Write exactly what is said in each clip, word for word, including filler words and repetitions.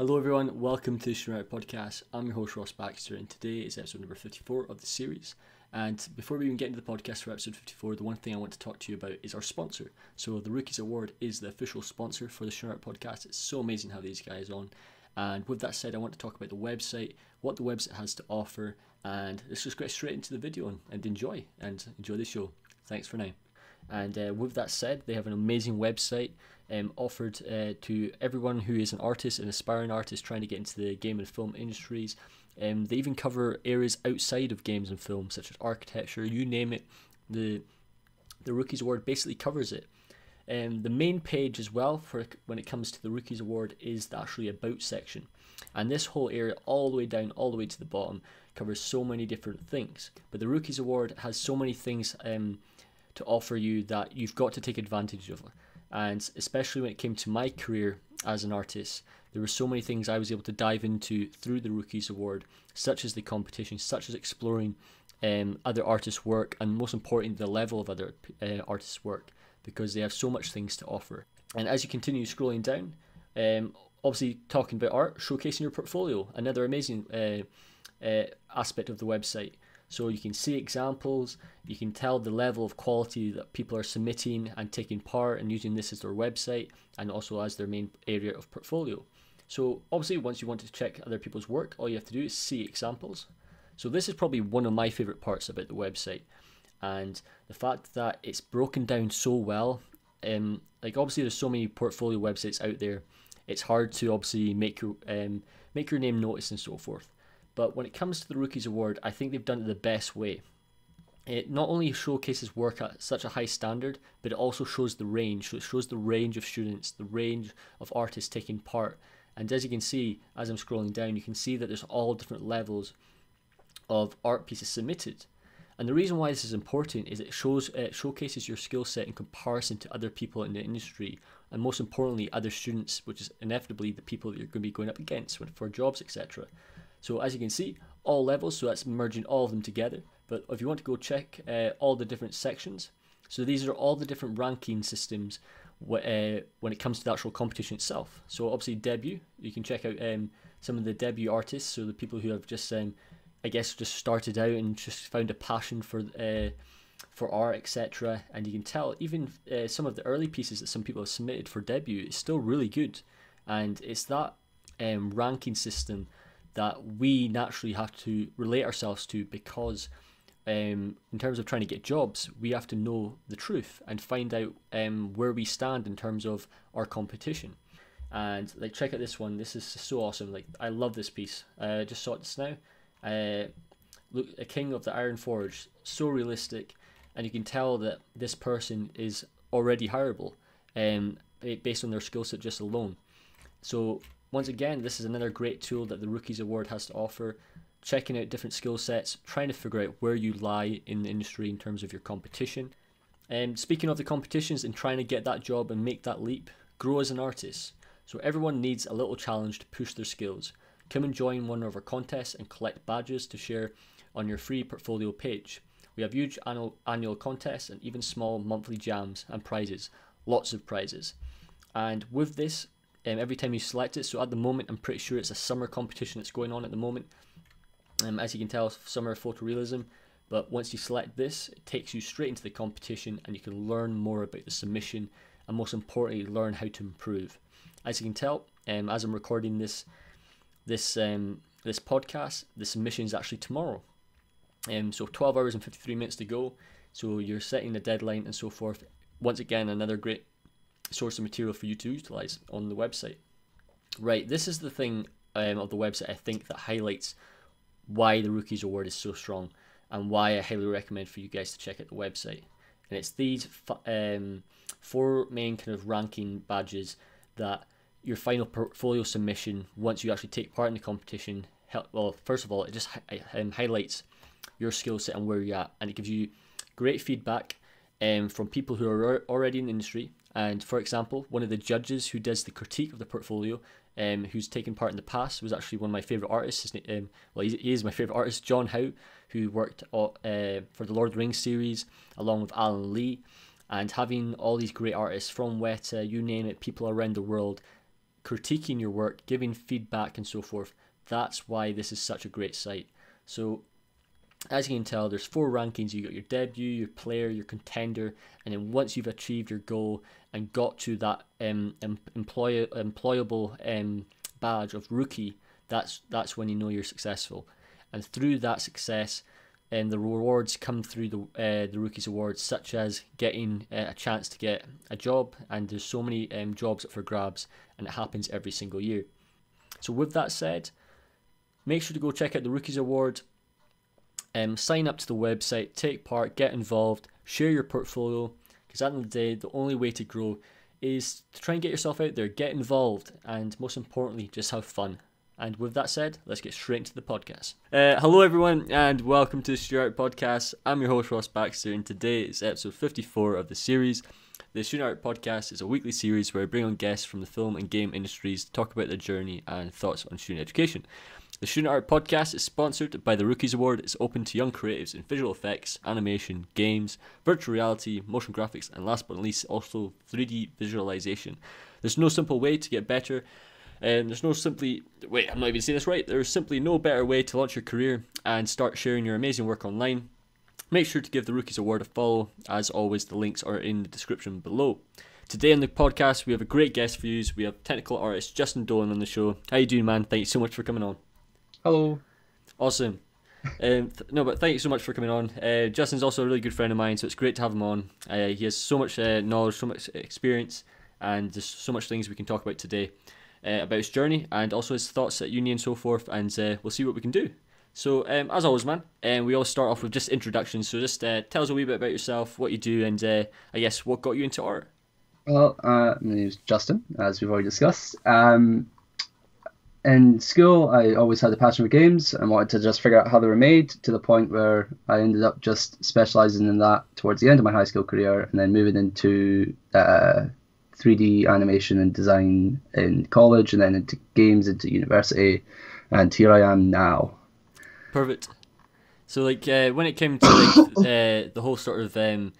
Hello everyone, welcome to the Streamout Podcast. I'm your host Ross Baxter and today is episode number fifty-four of the series. And before we even get into the podcast for episode fifty-four, the one thing I want to talk to you about is our sponsor. So the Rookies Award is the official sponsor for the Streamout Podcast. It's so amazing to have these guys on. And with that said, I want to talk about the website, what the website has to offer, and let's just get straight into the video and, and enjoy, and enjoy the show. Thanks for now. And uh, with that said, they have an amazing website um, offered uh, to everyone who is an artist, an aspiring artist trying to get into the game and film industries. Um, they even cover areas outside of games and film, such as architecture, you name it. The, the Rookies Award basically covers it. Um, the main page as well for when it comes to the Rookies Award is the actually about section, and this whole area all the way down all the way to the bottom covers so many different things, but the Rookies Award has so many things um, to offer you that you've got to take advantage of. And especially when it came to my career as an artist, there were so many things I was able to dive into through the Rookies Award, such as the competition, such as exploring um, other artists' work, and most important, the level of other uh, artists' work, because they have so much things to offer. And as you continue scrolling down, um, obviously talking about art, showcasing your portfolio, another amazing uh, uh, aspect of the website. So you can see examples, you can tell the level of quality that people are submitting and taking part and using this as their website and also as their main area of portfolio. So obviously once you want to check other people's work, all you have to do is see examples. So this is probably one of my favorite parts about the website. And the fact that it's broken down so well, um, like obviously there's so many portfolio websites out there, it's hard to obviously make your um, make your name noticed and so forth. But when it comes to the Rookies Award, I think they've done it the best way. It not only showcases work at such a high standard, but it also shows the range. So it shows the range of students, the range of artists taking part. And as you can see, as I'm scrolling down, you can see that there's all different levels of art pieces submitted. And the reason why this is important is it shows it showcases your skill set in comparison to other people in the industry, and most importantly, other students, which is inevitably the people that you're going to be going up against for jobs, et cetera. So as you can see, all levels, so that's merging all of them together. But if you want to go check uh, all the different sections, so these are all the different ranking systems wh uh, when it comes to the actual competition itself. So obviously debut, you can check out um, some of the debut artists, so the people who have just um, I guess just started out and just found a passion for uh, for art, et cetera. And you can tell even uh, some of the early pieces that some people have submitted for debut is still really good. And it's that um, ranking system that we naturally have to relate ourselves to, because um, in terms of trying to get jobs, we have to know the truth and find out um, where we stand in terms of our competition. And like check out this one. This is so awesome. Like I love this piece. I uh, just saw it just now. Uh, look, a king of the Iron Forge, so realistic, and you can tell that this person is already hireable um, based on their skill set just alone. So once again, this is another great tool that the Rookies Award has to offer, checking out different skill sets, trying to figure out where you lie in the industry in terms of your competition. And um, speaking of the competitions and trying to get that job and make that leap, grow as an artist. So everyone needs a little challenge to push their skills. Come and join one of our contests and collect badges to share on your free portfolio page. We have huge annual, annual contests and even small monthly jams and prizes, lots of prizes. And with this, um, every time you select it, so at the moment, I'm pretty sure it's a summer competition that's going on at the moment. Um, as you can tell, summer photorealism, but once you select this, it takes you straight into the competition and you can learn more about the submission and most importantly, learn how to improve. As you can tell, um, as I'm recording this, this um this podcast, the submission is actually tomorrow, and um, so twelve hours and fifty-three minutes to go, so you're setting the deadline and so forth. Once again, another great source of material for you to utilize on the website. Right, this is the thing um, of the website I think that highlights why the Rookies Award is so strong and why I highly recommend for you guys to check out the website. And it's these um four main kind of ranking badges that your final portfolio submission, once you actually take part in the competition, help, well, first of all, it just hi um, highlights your skill set and where you're at, and it gives you great feedback um, from people who are already in the industry. And for example, one of the judges who does the critique of the portfolio, um, who's taken part in the past, was actually one of my favorite artists. His name, um, well, he is my favorite artist, John Howe, who worked uh, for the Lord of the Rings series along with Alan Lee, and having all these great artists from Weta, you name it, people around the world critiquing your work, giving feedback and so forth. That's why this is such a great site. So as you can tell, there's four rankings. You got your debut, your player, your contender, and then once you've achieved your goal and got to that um, employ employable um, badge of rookie, that's that's when you know you're successful. And through that success, and the rewards come through the uh, the Rookies Awards, such as getting uh, a chance to get a job, and there's so many um, jobs up for grabs, and it happens every single year. So with that said, make sure to go check out the Rookies Award. Um, sign up to the website, take part, get involved, share your portfolio, because at the end of the day, the only way to grow is to try and get yourself out there, get involved, and most importantly, just have fun. And with that said, let's get straight into the podcast. Uh, hello everyone, and welcome to the Student Art Podcast. I'm your host, Ross Baxter, and today is episode fifty-four of the series. The Student Art Podcast is a weekly series where I bring on guests from the film and game industries to talk about their journey and thoughts on student education. The Student Art Podcast is sponsored by the Rookies Award. It's open to young creatives in visual effects, animation, games, virtual reality, motion graphics, and last but not least, also three D visualization. There's no simple way to get better, and there's no simply, wait, I'm not even saying this right, there's simply no better way to launch your career and start sharing your amazing work online. Make sure to give the Rookies Award a follow. As always, the links are in the description below. Today on the podcast, we have a great guest for you. We have technical artist Justin Dolan on the show. How you doing, man? Thank you so much for coming on. Hello. Awesome. Um, th no, but thank you so much for coming on. Uh, Justin's also a really good friend of mine, so it's great to have him on. Uh, he has so much uh, knowledge, so much experience, and there's so much things we can talk about today uh, about his journey and also his thoughts at uni and so forth, and uh, we'll see what we can do. So, um, as always, man, um, we always start off with just introductions, so just uh, tell us a wee bit about yourself, what you do, and uh, I guess what got you into art. Well, uh, my name is Justin, as we've already discussed. Um, In school, I always had a passion for games and wanted to just figure out how they were made, to the point where I ended up just specialising in that towards the end of my high school career, and then moving into uh, three D animation and design in college, and then into games, into university, and here I am now. Perfect. So, like, uh, when it came to like, uh, the whole sort of um,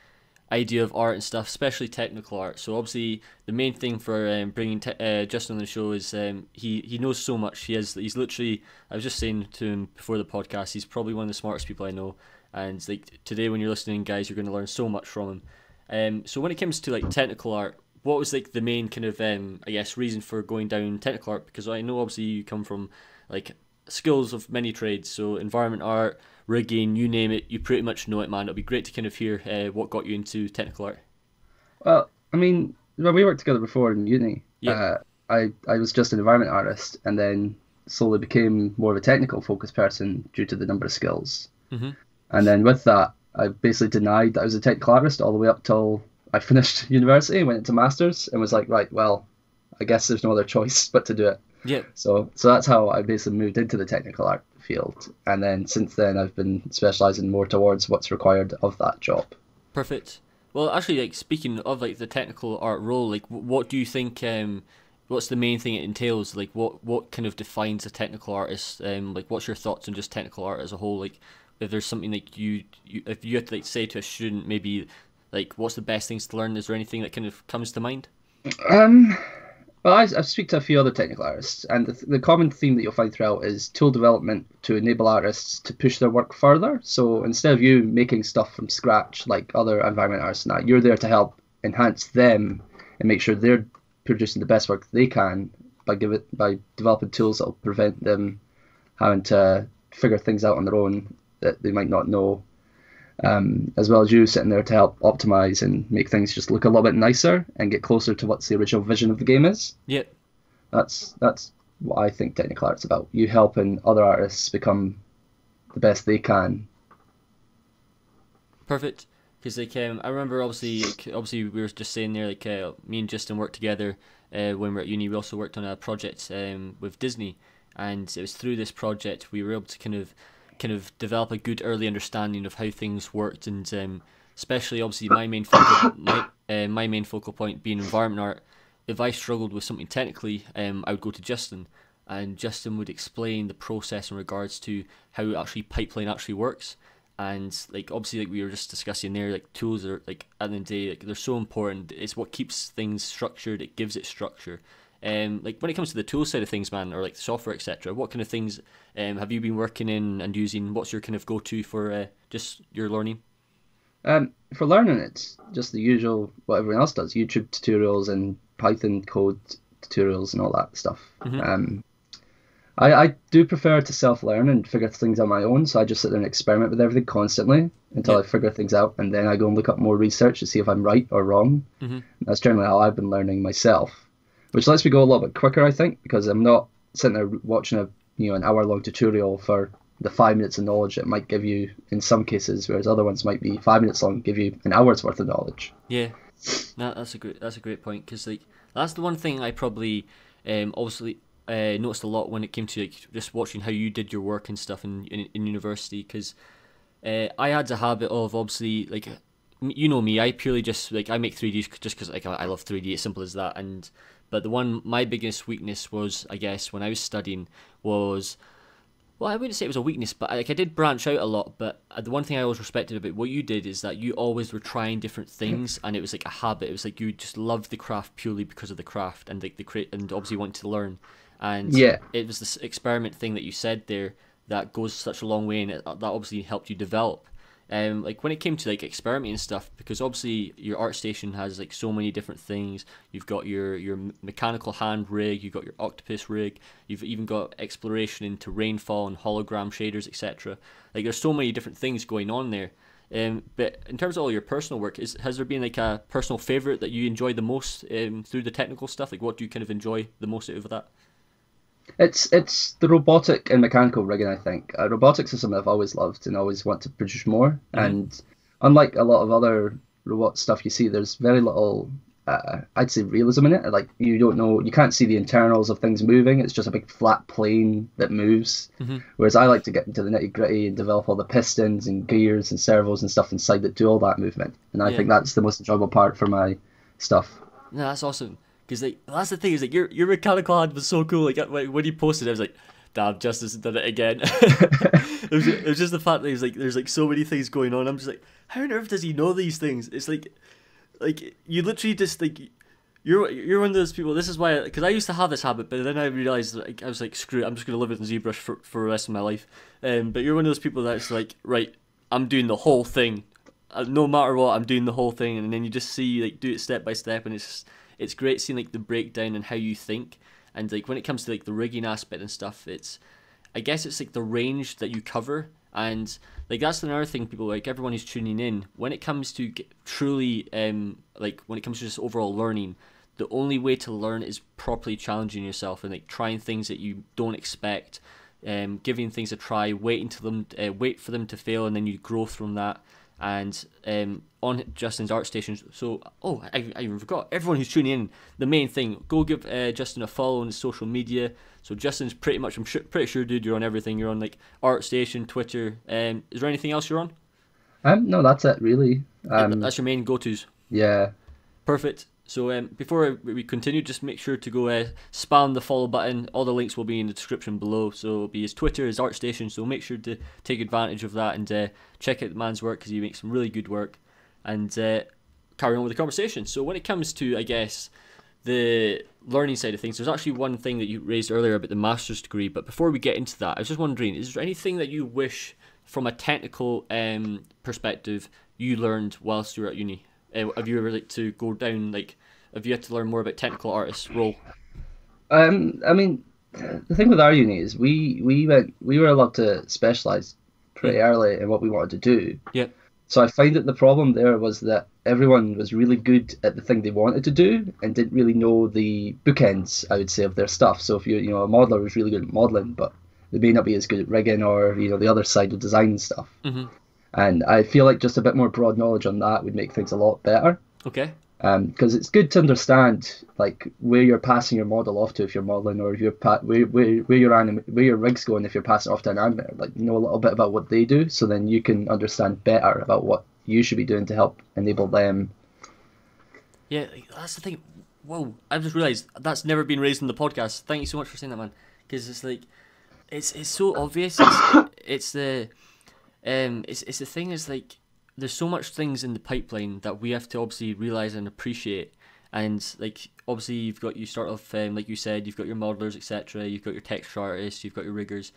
idea of art and stuff, especially technical art. So obviously the main thing for um, bringing te uh, Justin on the show is um, he he knows so much. He has he's literally, I was just saying to him before the podcast, he's probably one of the smartest people I know. And like today when you're listening, guys, you're going to learn so much from him. Um, so when it comes to like technical art, what was like the main kind of um, I guess reason for going down technical art? Because I know obviously you come from like skills of many trades, so environment art, rigging, you name it, you pretty much know it, man. It'll be great to kind of hear uh, what got you into technical art. Well, I mean, when we worked together before in uni, yeah. uh, I, I was just an environment artist, and then slowly became more of a technical focused person due to the number of skills. Mm-hmm. And then with that, I basically denied that I was a technical artist all the way up till I finished university, went into masters, and was like, right, well, I guess there's no other choice but to do it. Yeah. So so that's how I basically moved into the technical art field, and then since then I've been specialising more towards what's required of that job. Perfect. Well, actually, like speaking of like the technical art role, like what do you think? Um, what's the main thing it entails? Like what what kind of defines a technical artist? Um, like what's your thoughts on just technical art as a whole? Like if there's something like you, you if you had to like say to a student, maybe like what's the best things to learn? Is there anything that kind of comes to mind? Um. Well, I, I speak to a few other technical artists, and the, the common theme that you'll find throughout is tool development to enable artists to push their work further. So instead of you making stuff from scratch like other environment artists and that, you're there to help enhance them and make sure they're producing the best work they can by give it, by developing tools that will prevent them having to figure things out on their own that they might not know, um, as well as you sitting there to help optimize and make things just look a little bit nicer and get closer to what the original vision of the game is. Yeah, that's that's what I think technical art's about. You helping other artists become the best they can. Perfect, because like um, I remember obviously like, obviously we were just saying there like uh, me and Justin worked together uh, when we were at uni. We also worked on a project um, with Disney, and it was through this project we were able to kind of. kind of develop a good early understanding of how things worked, and um, especially obviously my main focal, my, uh, my main focal point being environment art. If I struggled with something technically, um, I would go to Justin, and Justin would explain the process in regards to how actually pipeline actually works. And like obviously like we were just discussing there, like tools are like at the end of the day like they're so important. It's what keeps things structured. It gives it structure. Um, like when it comes to the tool side of things, man, or like the software, et cetera, what kind of things um, have you been working in and using? What's your kind of go-to for uh, just your learning? Um, for learning, it's just the usual what everyone else does: YouTube tutorials and Python code tutorials and all that stuff. Mm-hmm. Um, I, I do prefer to self-learn and figure things on my own, so I just sit there and experiment with everything constantly until yeah. I figure things out, and then I go and look up more research to see if I'm right or wrong. Mm-hmm. That's generally how I've been learning myself, which lets me go a little bit quicker, I think, because I'm not sitting there watching a you know an hour-long tutorial for the five minutes of knowledge it might give you in some cases, whereas other ones might be five minutes long, give you an hour's worth of knowledge. Yeah, no, that's a great that's a great point, because like that's the one thing I probably um obviously uh, noticed a lot when it came to like just watching how you did your work and stuff in in, in university, because uh, I had the habit of obviously like. You know me, I purely just, like, I make three D just because, like, I love three D, as simple as that, and, but the one, my biggest weakness was, I guess, when I was studying, was, well, I wouldn't say it was a weakness, but, like, I did branch out a lot, but the one thing I always respected about what you did is that you always were trying different things, and it was, like, a habit, it was, like, you just loved the craft purely because of the craft, and, like, the create, and obviously wanted to learn, and yeah. It was this experiment thing that you said there that goes such a long way, and it, that obviously helped you develop. Um, like when it came to like experimenting and stuff, because obviously your ArtStation has like so many different things. You've got your your mechanical hand rig, you've got your octopus rig, you've even got exploration into rainfall and hologram shaders, et cetera. Like there's so many different things going on there. Um, but in terms of all your personal work, is has there been like a personal favorite that you enjoy the most um, through the technical stuff? Like what do you kind of enjoy the most out of that? It's it's the robotic and mechanical rigging, I think. Uh, robotics is something I've always loved and always want to produce more. Mm-hmm. And unlike a lot of other robot stuff you see, there's very little, uh, I'd say, realism in it. Like, you don't know, you can't see the internals of things moving. It's just a big flat plane that moves. Mm-hmm. Whereas I like to get into the nitty-gritty and develop all the pistons and gears and servos and stuff inside that do all that movement. And I yeah. think that's the most enjoyable part for my stuff. No, that's awesome. Because like, that's the thing, is like your your mechanical hand was so cool. Like when you posted, I was like, "Damn, Justin's done it again." it, was, it was just the fact that he's like, "There's like so many things going on." I'm just like, "How on earth does he know these things?" It's like, like you literally just like, you're you're one of those people. This is why, because I used to have this habit, but then I realized like I was like, "Screw it, I'm just gonna live with ZBrush for for the rest of my life." Um, but you're one of those people that's like, "Right, I'm doing the whole thing, no matter what. I'm doing the whole thing," and then you just see like do it step by step, and it's just, it's great seeing like the breakdown and how you think, and like when it comes to like the rigging aspect and stuff, it's, I guess it's like the range that you cover, and like that's another thing people like everyone who's tuning in when it comes to get truly um like when it comes to just overall learning, the only way to learn is properly challenging yourself and like trying things that you don't expect, um giving things a try, waiting to them, uh, wait for them to fail, and then you grow from that. And um, on Justin's ArtStation, so, oh, I, I even forgot, everyone who's tuning in, the main thing, go give uh, Justin a follow on his social media. So Justin's pretty much, I'm sure, pretty sure, dude, you're on everything. You're on, like, ArtStation, Twitter. Um, is there anything else you're on? Um, no, that's it, really. Um, yeah, that's your main go-tos? Yeah. Perfect. So um, before we continue, just make sure to go uh, spam the follow button. All the links will be in the description below. So it'll be his Twitter, his ArtStation. So make sure to take advantage of that and uh, check out the man's work, because he makes some really good work. And uh, carry on with the conversation. So when it comes to, I guess, the learning side of things, there's actually one thing that you raised earlier about the master's degree. But before we get into that, I was just wondering, is there anything that you wish from a technical um, perspective you learned whilst you were at uni? Uh, have you ever like to go down like? Have you had to learn more about technical artists' role? Um, I mean, the thing with our uni is we we went we were allowed to specialize pretty yeah. early in what we wanted to do. Yeah. So I find that the problem there was that everyone was really good at the thing they wanted to do and didn't really know the bookends, I would say, of their stuff. So if you you know a modeler was really good at modeling, but they may not be as good at rigging or you know the other side of design and stuff. Mm-hmm. And I feel like just a bit more broad knowledge on that would make things a lot better. Okay. Because um, it's good to understand like where you're passing your model off to if you're modeling, or if you're pa where where where your anim where your rig's going if you're passing it off to an animator. Like you know a little bit about what they do, so then you can understand better about what you should be doing to help enable them. Yeah, that's the thing. Whoa, I've just realised that's never been raised in the podcast. Thank you so much for saying that, man. Because it's like, it's it's so obvious. It's, it's the Um, it's it's the thing is like there's so much things in the pipeline that we have to obviously realize and appreciate, And like obviously you've got you start off um, like you said, you've got your modelers, etc., you've got your texture artists, you've got your riggers,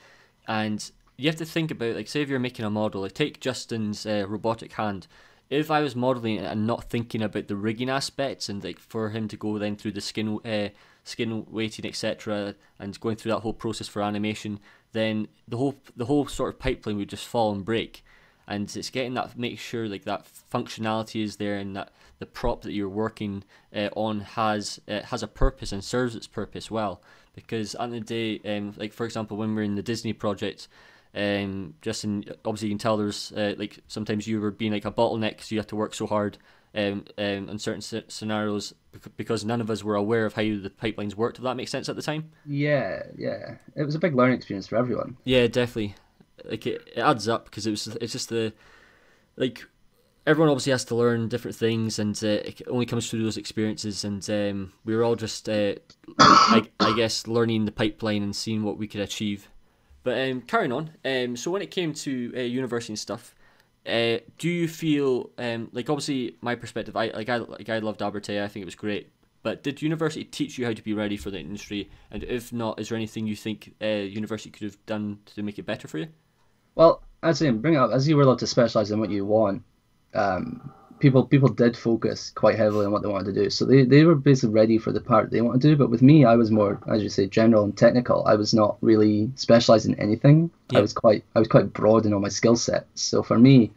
and you have to think about, like, say if you're making a model, like take Justin's uh, robotic hand. If I was modeling it and not thinking about the rigging aspects, and like for him to go then through the skin uh, skin weighting, etc., and going through that whole process for animation, then the whole the whole sort of pipeline would just fall and break. And it's getting that, make sure like that functionality is there, and that the prop that you're working uh, on has uh, has a purpose and serves its purpose well. Because at the end of the day, um, like for example, when we're in the Disney project, um, Justin, obviously you can tell there's uh, like sometimes you were being like a bottleneck because you had to work so hard um, um, on certain c scenarios because none of us were aware of how the pipelines worked. If that makes sense at the time. Yeah, yeah, it was a big learning experience for everyone. Yeah, definitely. Like it, it adds up, because it was it's just the like everyone obviously has to learn different things, and uh, it only comes through those experiences. And um, we were all just uh, I, I guess learning the pipeline and seeing what we could achieve. But um, carrying on, um, so when it came to uh, university and stuff, uh, do you feel um, like obviously my perspective, I like I like I loved Abertay, I think it was great. But did university teach you how to be ready for the industry? And if not, is there anything you think uh, university could have done to make it better for you? Well, I'd say bring it up, as you were allowed to specialise in what you want, um, people people did focus quite heavily on what they wanted to do. So they, they were basically ready for the part they wanted to do. But with me, I was more, as you say, general and technical. I was not really specialised in anything. Yeah. I was quite I was quite broad in all my skill sets. So for me,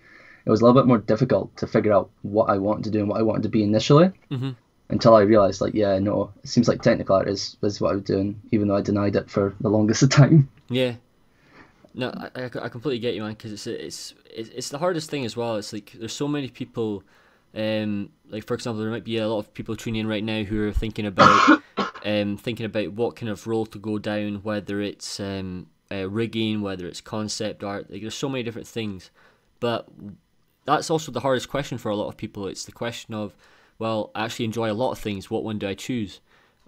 it was a little bit more difficult to figure out what I wanted to do and what I wanted to be initially. Mm-hmm. Until I realised, like, yeah, no, it seems like technical art is, is what I was doing, even though I denied it for the longest of time. Yeah. No, I, I completely get you, man, because it's, it's, it's the hardest thing as well. It's like there's so many people, um, like, for example, there might be a lot of people tuning in right now who are thinking about um, thinking about what kind of role to go down, whether it's um, uh, rigging, whether it's concept art. Like, there's so many different things. But that's also the hardest question for a lot of people. It's the question of, well, I actually enjoy a lot of things. What one do I choose?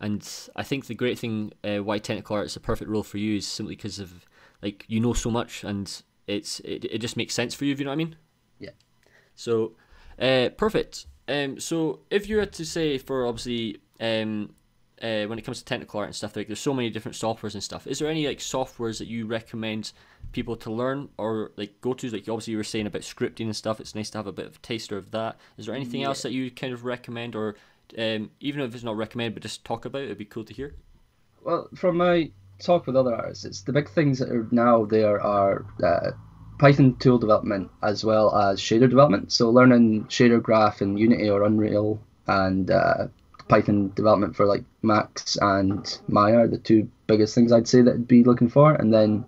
And I think the great thing uh, why technical art is the perfect role for you is simply because of, like, you know so much, and it's it, it just makes sense for you, if you know what I mean? Yeah. So, uh, perfect. Um, so if you were to say for, obviously, um, uh, when it comes to technical art and stuff, like, there's so many different softwares and stuff. Is there any, like, softwares that you recommend people to learn or, like, go to? Like, obviously you were saying about scripting and stuff, it's nice to have a bit of a taster of that. Is there anything yeah. else that you kind of recommend, or um, even if it's not recommend, but just talk about it, it'd be cool to hear? Well, from my talk with other artists, it's the big things that are now there are uh, Python tool development as well as shader development. So learning shader graph in Unity or Unreal, and uh, Python development for like Max and Maya are the two biggest things I'd say that I'd be looking for. And then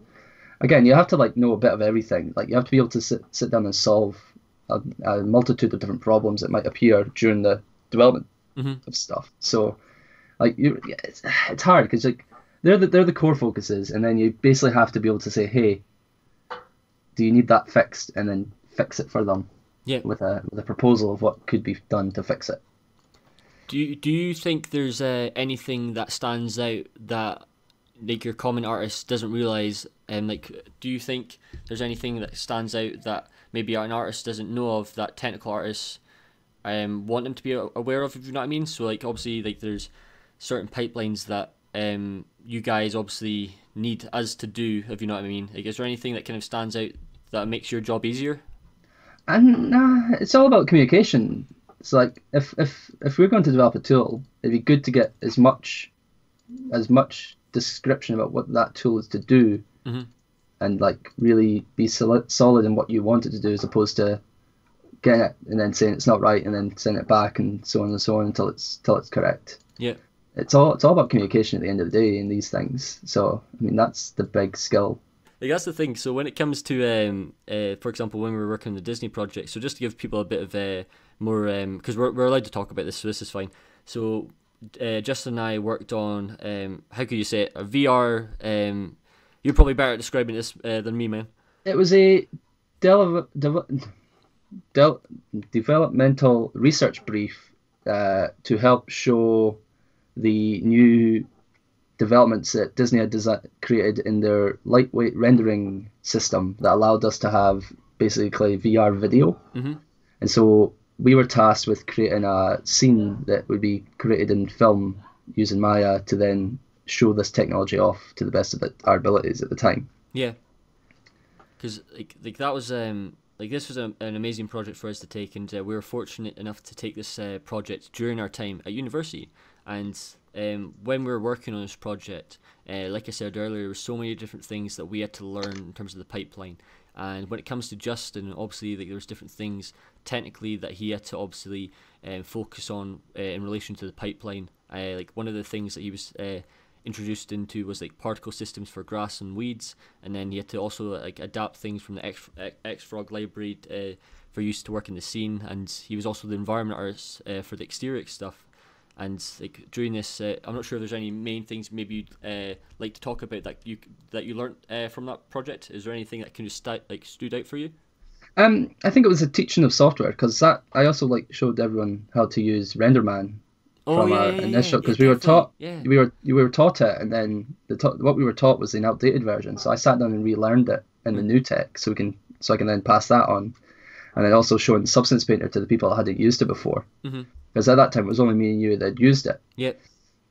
again, you have to like know a bit of everything. Like you have to be able to sit, sit down and solve a, a multitude of different problems that might appear during the development mm-hmm. of stuff. So like you, it's, it's hard because like they're the, they're the core focuses, and then you basically have to be able to say, hey, do you need that fixed? And then fix it for them yeah. with, a, with a proposal of what could be done to fix it. Do you, do you think there's uh, anything that stands out that like your common artist doesn't realise? And um, like, do you think there's anything that stands out that maybe an artist doesn't know of that technical artists um, want them to be aware of, if you know what I mean? So like obviously like there's certain pipelines that um you guys obviously need us to do, if you know what I mean. Like, is there anything that kind of stands out that makes your job easier? And uh, it's all about communication. It's like if if if we're going to develop a tool, it'd be good to get as much as much description about what that tool is to do, mm-hmm. and like really be solid solid in what you want it to do, as opposed to getting it and then saying it's not right and then sending it back and so on and so on until it's till it's correct. Yeah. It's all it's all about communication at the end of the day in these things. So I mean that's the big skill. Like that's the thing. So when it comes to, um, uh, for example, when we were working on the Disney project, so just to give people a bit of uh, more, because um, we're we're allowed to talk about this, so this is fine. So uh, Justin and I worked on um, how could you say it? A V R. Um, you're probably better at describing this uh, than me, man. It was a del del del developmental research brief uh, to help show the new developments that Disney had created in their lightweight rendering system that allowed us to have basically V R video. Mm-hmm. And so we were tasked with creating a scene that would be created in film using Maya to then show this technology off to the best of our abilities at the time. Yeah, because like like that was um like this was a, an amazing project for us to take, and uh, we were fortunate enough to take this uh, project during our time at university. And um, when we were working on this project, uh, like I said earlier, there were so many different things that we had to learn in terms of the pipeline. And when it comes to Justin, obviously like, there was different things technically that he had to obviously um, focus on uh, in relation to the pipeline. Uh, like one of the things that he was uh, introduced into was like particle systems for grass and weeds, and then he had to also like adapt things from the X, XFrog library uh, for use to work in the scene. And he was also the environment artist uh, for the exterior stuff. And like during this, uh, I'm not sure if there's any main things maybe you'd uh, like to talk about that you that you learned uh, from that project. Is there anything that can just st like stood out for you? Um, I think it was the teaching of software, because that I also like showed everyone how to use RenderMan oh, from yeah, our yeah, initial because yeah, we were taught yeah. we were we were taught it, and then the what we were taught was an outdated version. So I sat down and relearned it in mm-hmm. the new tech, so we can so I can then pass that on, and then also showing Substance Painter to the people that hadn't used it before. Mm-hmm. Because at that time it was only me and you that had used it. Yeah.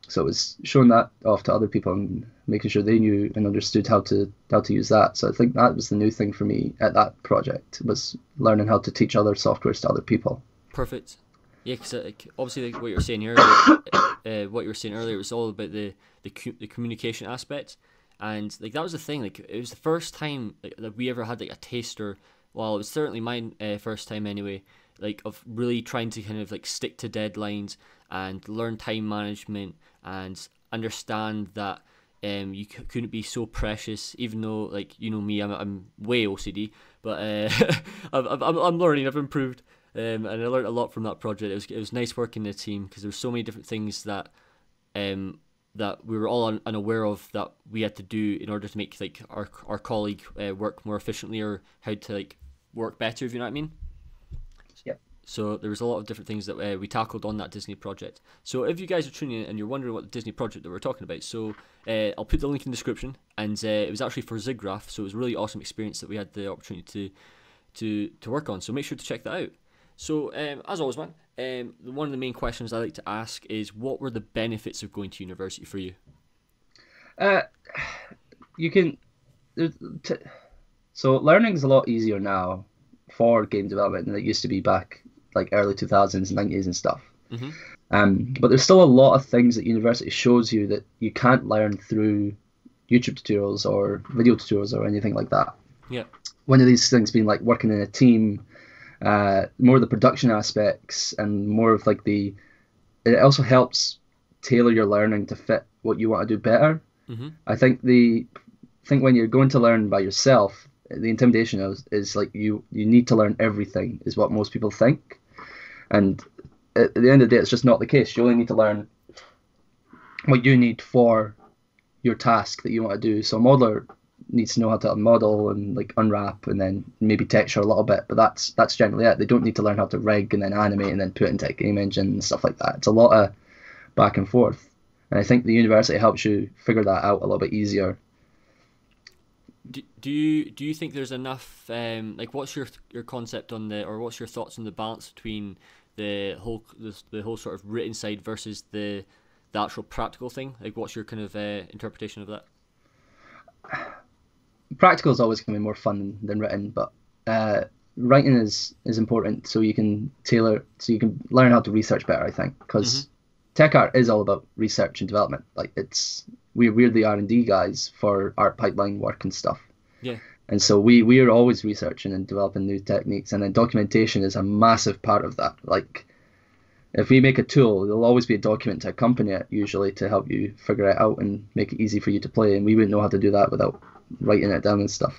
So it was showing that off to other people and making sure they knew and understood how to how to use that. So I think that was the new thing for me at that project, was learning how to teach other softwares to other people. Perfect. Yeah, because uh, obviously like what you were saying earlier, uh, what you were saying earlier was all about the the, cu the communication aspect, and like that was the thing. Like it was the first time like, that we ever had like a taster. Well, it was certainly my uh, first time anyway. Like of really trying to kind of like stick to deadlines and learn time management and understand that um you c couldn't be so precious, even though like you know me, I'm I'm way O C D, but uh, I'm I'm I'm learning, I've improved, um and I learned a lot from that project. It was it was nice working the team, because there were so many different things that um that we were all un unaware of that we had to do in order to make like our our colleague uh, work more efficiently, or how to like work better, if you know what I mean. So there was a lot of different things that uh, we tackled on that Disney project. So if you guys are tuning in and you're wondering what the Disney project that we're talking about, so uh, I'll put the link in the description. And uh, it was actually for SIGGRAPH, so it was a really awesome experience that we had the opportunity to to to work on. So make sure to check that out. So um, as always, man, um, one of the main questions I like to ask is, what were the benefits of going to university for you? Uh, you can t so learning's a lot easier now for game development than it used to be back like early two thousands and nineties and stuff. Mm-hmm. Um, but there's still a lot of things that university shows you that you can't learn through YouTube tutorials or video tutorials or anything like that. Yeah. One of these things being like working in a team, uh, more of the production aspects, and more of like the, it also helps tailor your learning to fit what you want to do better. Mm-hmm. I think the, I think when you're going to learn by yourself, the intimidation is, is like you, you need to learn everything is what most people think. And at the end of the day, it's just not the case. You only need to learn what you need for your task that you want to do. So a modeler needs to know how to model and like unwrap and then maybe texture a little bit, but that's that's generally it. They don't need to learn how to rig and then animate and then put into a game engine and stuff like that. It's a lot of back and forth. And I think the university helps you figure that out a little bit easier. Do, do you do you think there's enough um like what's your your concept on the or what's your thoughts on the balance between the whole the, the whole sort of written side versus the the actual practical thing? Like what's your kind of uh, interpretation of that? Practical is always going to be more fun than written, but uh writing is is important, so you can tailor, so you can learn how to research better, I think, because mm-hmm. tech art is all about research and development. Like it's we we're the R and D guys for art pipeline work and stuff. Yeah. And so we we are always researching and developing new techniques, and then documentation is a massive part of that. Like if we make a tool, there'll always be a document to accompany it, usually to help you figure it out and make it easy for you to play, and we wouldn't know how to do that without writing it down and stuff.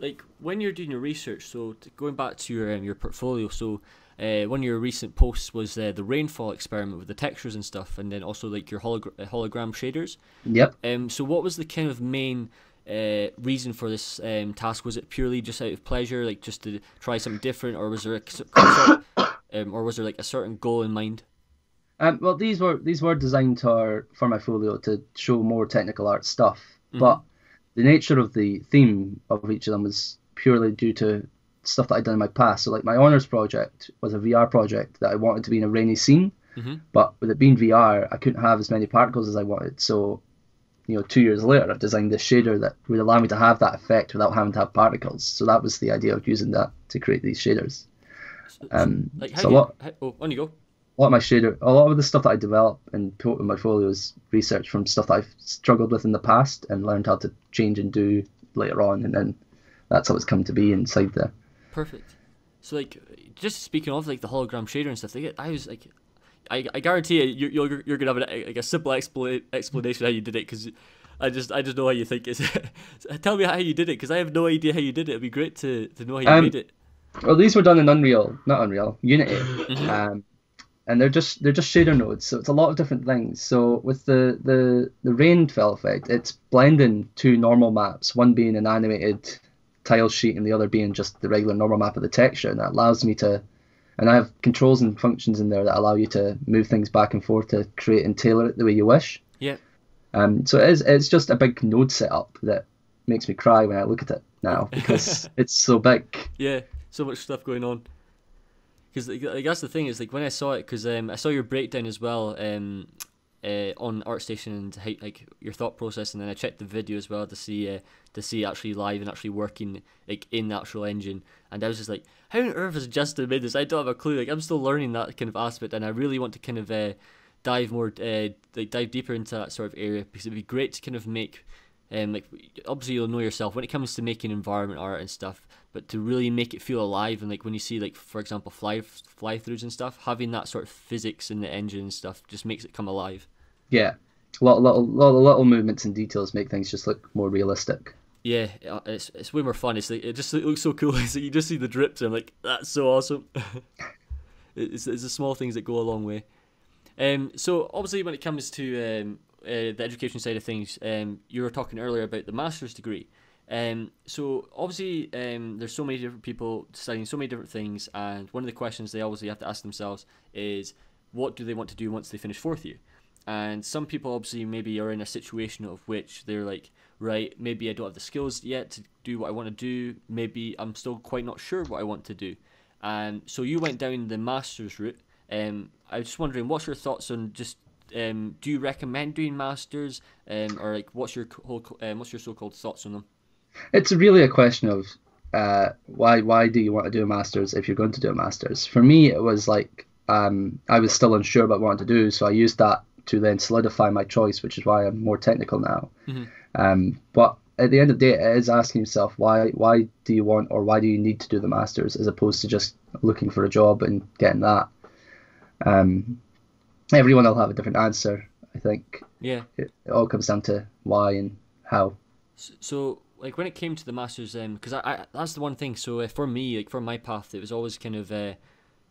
Like when you're doing your research, so going back to your um, your portfolio, so Uh, one of your recent posts was uh, the rainfall experiment with the textures and stuff, and then also like your holog hologram shaders. Yep. Um. So what was the kind of main uh, reason for this um, task? Was it purely just out of pleasure, like just to try something different, or was there a, um, or was there like a certain goal in mind? Um. Well, these were these were designed to our, for my folio to show more technical art stuff, mm-hmm. but the nature of the theme of each of them was purely due to stuff that I'd done in my past. So like my honours project was a V R project that I wanted to be in a rainy scene, mm-hmm. but with it being V R, I couldn't have as many particles as I wanted. So, you know, two years later, I've designed this shader that would allow me to have that effect without having to have particles. So that was the idea of using that to create these shaders. So, um, like how so a lot, you, how, oh, on you go. A lot of my shader, a lot of the stuff that I develop and put in my folio is research from stuff that I've struggled with in the past and learned how to change and do later on, and then that's how it's come to be inside there. Perfect. So, like, just speaking of like the hologram shader and stuff, like, I was like, I, I guarantee you, you're you're gonna have an, like a simple expla explanation how you did it, because I just I just know how you think it's. Tell me how you did it, because I have no idea how you did it. It'd be great to to know how you um, made it. Well, these were done in Unreal, not Unreal, Unity. Mm-hmm. um, And they're just they're just shader nodes, so it's a lot of different things. So with the the the rain fill effect, it's blending two normal maps, one being an animated tile sheet and the other being just the regular normal map of the texture, and that allows me to, and I have controls and functions in there that allow you to move things back and forth to create and tailor it the way you wish. Yeah. Um. So it is it's just a big node setup that makes me cry when I look at it now, because it's so big. Yeah. So much stuff going on. Because like, that's the thing is like when I saw it, because um, I saw your breakdown as well um, uh, on ArtStation and how, like your thought process, and then I checked the video as well to see uh, to see actually live and actually working like in the actual engine, and I was just like, how on earth has Justin made this? I don't have a clue. Like I'm still learning that kind of aspect, and I really want to kind of uh, dive more uh, like dive deeper into that sort of area, because it'd be great to kind of make. Um, like obviously you'll know yourself when it comes to making environment art and stuff, but to really make it feel alive, and like when you see like for example fly fly throughs and stuff, having that sort of physics in the engine and stuff just makes it come alive. Yeah, a lot, lot, lot of little movements and details make things just look more realistic. Yeah, it's it's way more fun. It's like it just it looks so cool. It's like you just see the drips and I'm like, that's so awesome. it's it's the small things that go a long way. Um, so obviously when it comes to um. Uh, the education side of things, um, you were talking earlier about the master's degree. Um, so obviously um, there's so many different people studying so many different things, and one of the questions they obviously have to ask themselves is what do they want to do once they finish fourth year? And some people obviously maybe are in a situation of which they're like, right, maybe I don't have the skills yet to do what I want to do, maybe I'm still quite not sure what I want to do. And so you went down the master's route. Um, I was just wondering, what's your thoughts on just Um, do you recommend doing masters, um, or like what's your whole, um, what's your so-called thoughts on them? It's really a question of uh, why why do you want to do a masters if you're going to do a masters? For me, it was like um, I was still unsure about what I wanted to do, so I used that to then solidify my choice, which is why I'm more technical now. Mm-hmm. um, but at the end of the day, it is asking yourself why why do you want or why do you need to do the masters, as opposed to just looking for a job and getting that. Um, Everyone will have a different answer, I think. Yeah. It, it all comes down to why and how. So, so like, when it came to the masters, um, because I, I, that's the one thing. So, uh, for me, like, for my path, it was always kind of, uh,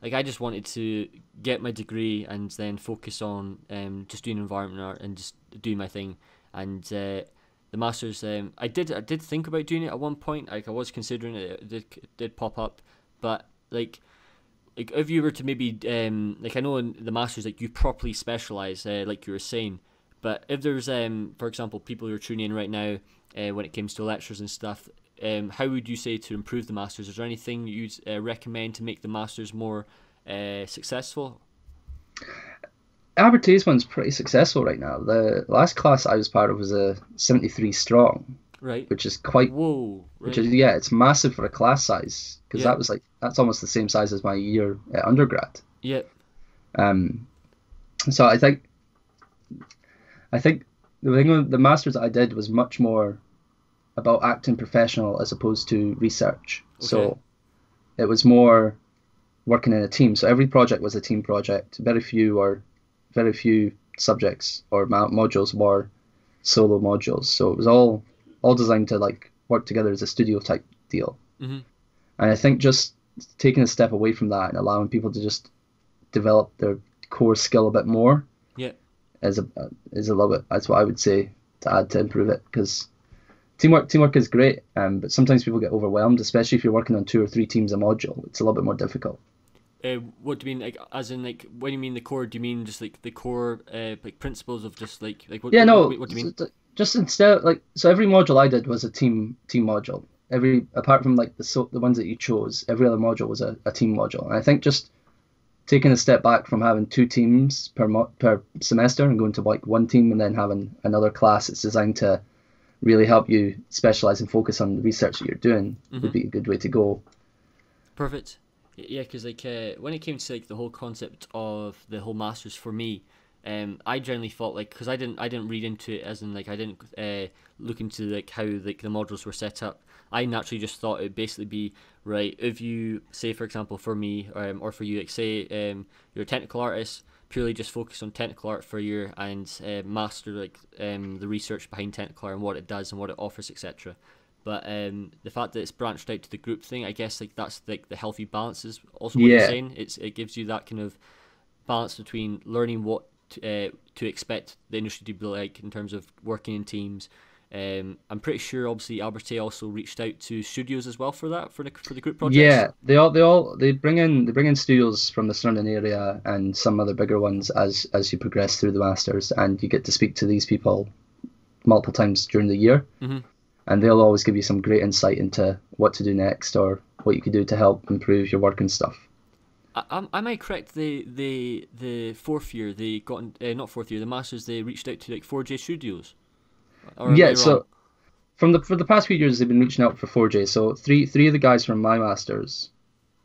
like, I just wanted to get my degree and then focus on um, just doing environment art and just doing my thing. And uh, the masters, um, I did, I did think about doing it at one point. Like, I was considering it. It did, it did pop up, but like. Like if you were to maybe um like I know in the masters like you properly specialize uh, like you were saying, but if there's um for example people who are tuning in right now uh, when it comes to lectures and stuff, um how would you say to improve the masters? Is there anything you'd uh, recommend to make the masters more uh successful? Abertay's one's pretty successful right now. The last class I was part of was a seventy-three strong. Right. Which is quite, whoa, right. Which is, yeah, it's massive for a class size, because yeah. that was like, that's almost the same size as my year at undergrad. Yeah. Um, so I think, I think the thing with the masters that I did was much more about acting professional as opposed to research. Okay. So it was more working in a team. So every project was a team project. Very few or very few subjects or modules were solo modules. So it was all, all designed to like work together as a studio type deal. Mm-hmm. And I think just taking a step away from that and allowing people to just develop their core skill a bit more, yeah, is a is a little bit. That's what I would say to add to improve it, because teamwork teamwork is great, um, but sometimes people get overwhelmed, especially if you're working on two or three teams a module. It's a little bit more difficult. Uh, what do you mean, like, as in, like, when you mean the core, do you mean just like the core, uh, like principles of just like, like what? Yeah, no. What, what do you mean? Just instead, like, so every module I did was a team team module. every apart from like the so, the ones that you chose, every other module was a, a team module. And I think just taking a step back from having two teams per mo per semester and going to like one team and then having another class that's designed to really help you specialize and focus on the research that you're doing mm-hmm. would be a good way to go. Perfect. Yeah, because like uh, when it came to like the whole concept of the whole masters for me, um, I generally thought like because I didn't I didn't read into it as in like I didn't uh, look into like how like the modules were set up. I naturally just thought it'd basically be right if you say for example for me um, or for you like say um, you're a technical artist, purely just focus on technical art for a year and uh, master like um, the research behind technical art and what it does and what it offers, et cetera. But um, the fact that it's branched out to the group thing, I guess like that's like the healthy balance is also what yeah. you're saying. It's it gives you that kind of balance between learning what to, uh, to expect the industry to be like in terms of working in teams. Um, I'm pretty sure, obviously, Abertay also reached out to studios as well for that for the for the group projects. Yeah, they all they all they bring in they bring in studios from the surrounding area and some other bigger ones as as you progress through the masters, and you get to speak to these people multiple times during the year, mm-hmm. and they'll always give you some great insight into what to do next or what you could do to help improve your work and stuff. I, am I correct? The the the fourth year they got uh, not fourth year the masters they reached out to like four J Studios. Or yeah, so from the for the past few years they've been reaching out for four J. So three three of the guys from my masters,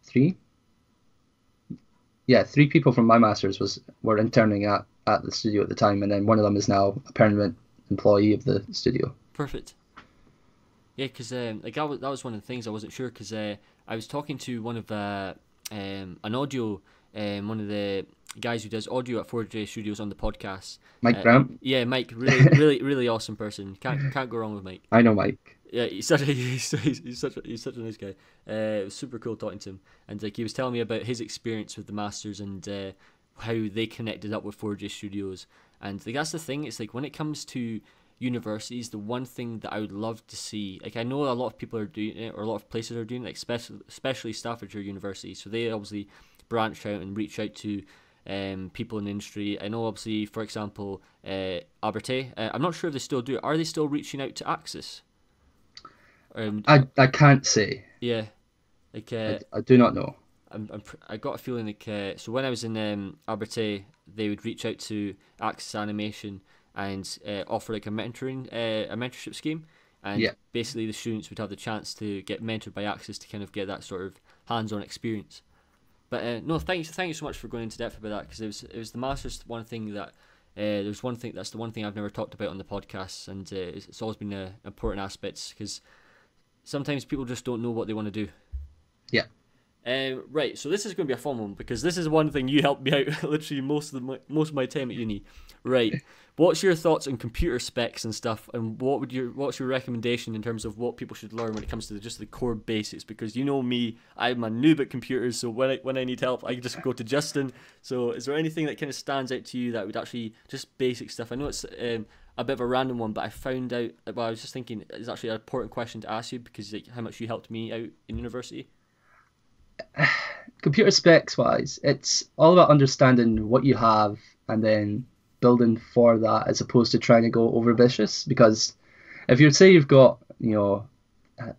three. Yeah, three people from my masters was were interning at at the studio at the time, and then one of them is now a permanent employee of the studio. Perfect. Yeah, because um, like that was that was one of the things I wasn't sure because uh, I was talking to one of uh, um an audio um one of the. guys who does audio at four J Studios on the podcast. Mike uh, Graham. Yeah, Mike, really, really, really awesome person. Can't can't go wrong with Mike. I know Mike. Yeah, he's such a he's, he's such a, he's such a nice guy. Uh, it was super cool talking to him, and like he was telling me about his experience with the masters and uh, how they connected up with four J Studios. And like that's the thing. It's like when it comes to universities, the one thing that I would love to see, like I know a lot of people are doing it, or a lot of places are doing it, like especially especially Staffordshire University. So they obviously branch out and reach out to. Um, people in the industry. I know obviously for example uh, Abertay, uh, I'm not sure if they still do it. Are they still reaching out to AXIS? Um, I, I can't say. Yeah, like uh, I, I do not know. I'm, I'm pr I got a feeling like uh, so when I was in um, Abertay they would reach out to AXIS Animation and uh, offer like a mentoring uh, a mentorship scheme, and yeah. basically the students would have the chance to get mentored by AXIS to kind of get that sort of hands-on experience. But uh, no, thanks, thank you so much for going into depth about that, because it was it was the masters one thing that uh, there's one thing that's the one thing I've never talked about on the podcast, and uh, it's, it's always been an important aspect because sometimes people just don't know what they want to do. Yeah. Um, right. So this is going to be a fun one because this is one thing you helped me out literally most of the, most of my time at uni. Right. What's your thoughts on computer specs and stuff, and what would your what's your recommendation in terms of what people should learn when it comes to the, just the core basics? Because you know me, I'm a noob at computers, so when I when I need help, I just go to Justin. So is there anything that kind of stands out to you that would actually just basic stuff? I know it's um, a bit of a random one, but I found out. Well, I was just thinking it's actually an important question to ask you because like how much you helped me out in university. Computer specs wise, it's all about understanding what you have and then building for that, as opposed to trying to go over ambitious. Because if you say you've got, you know,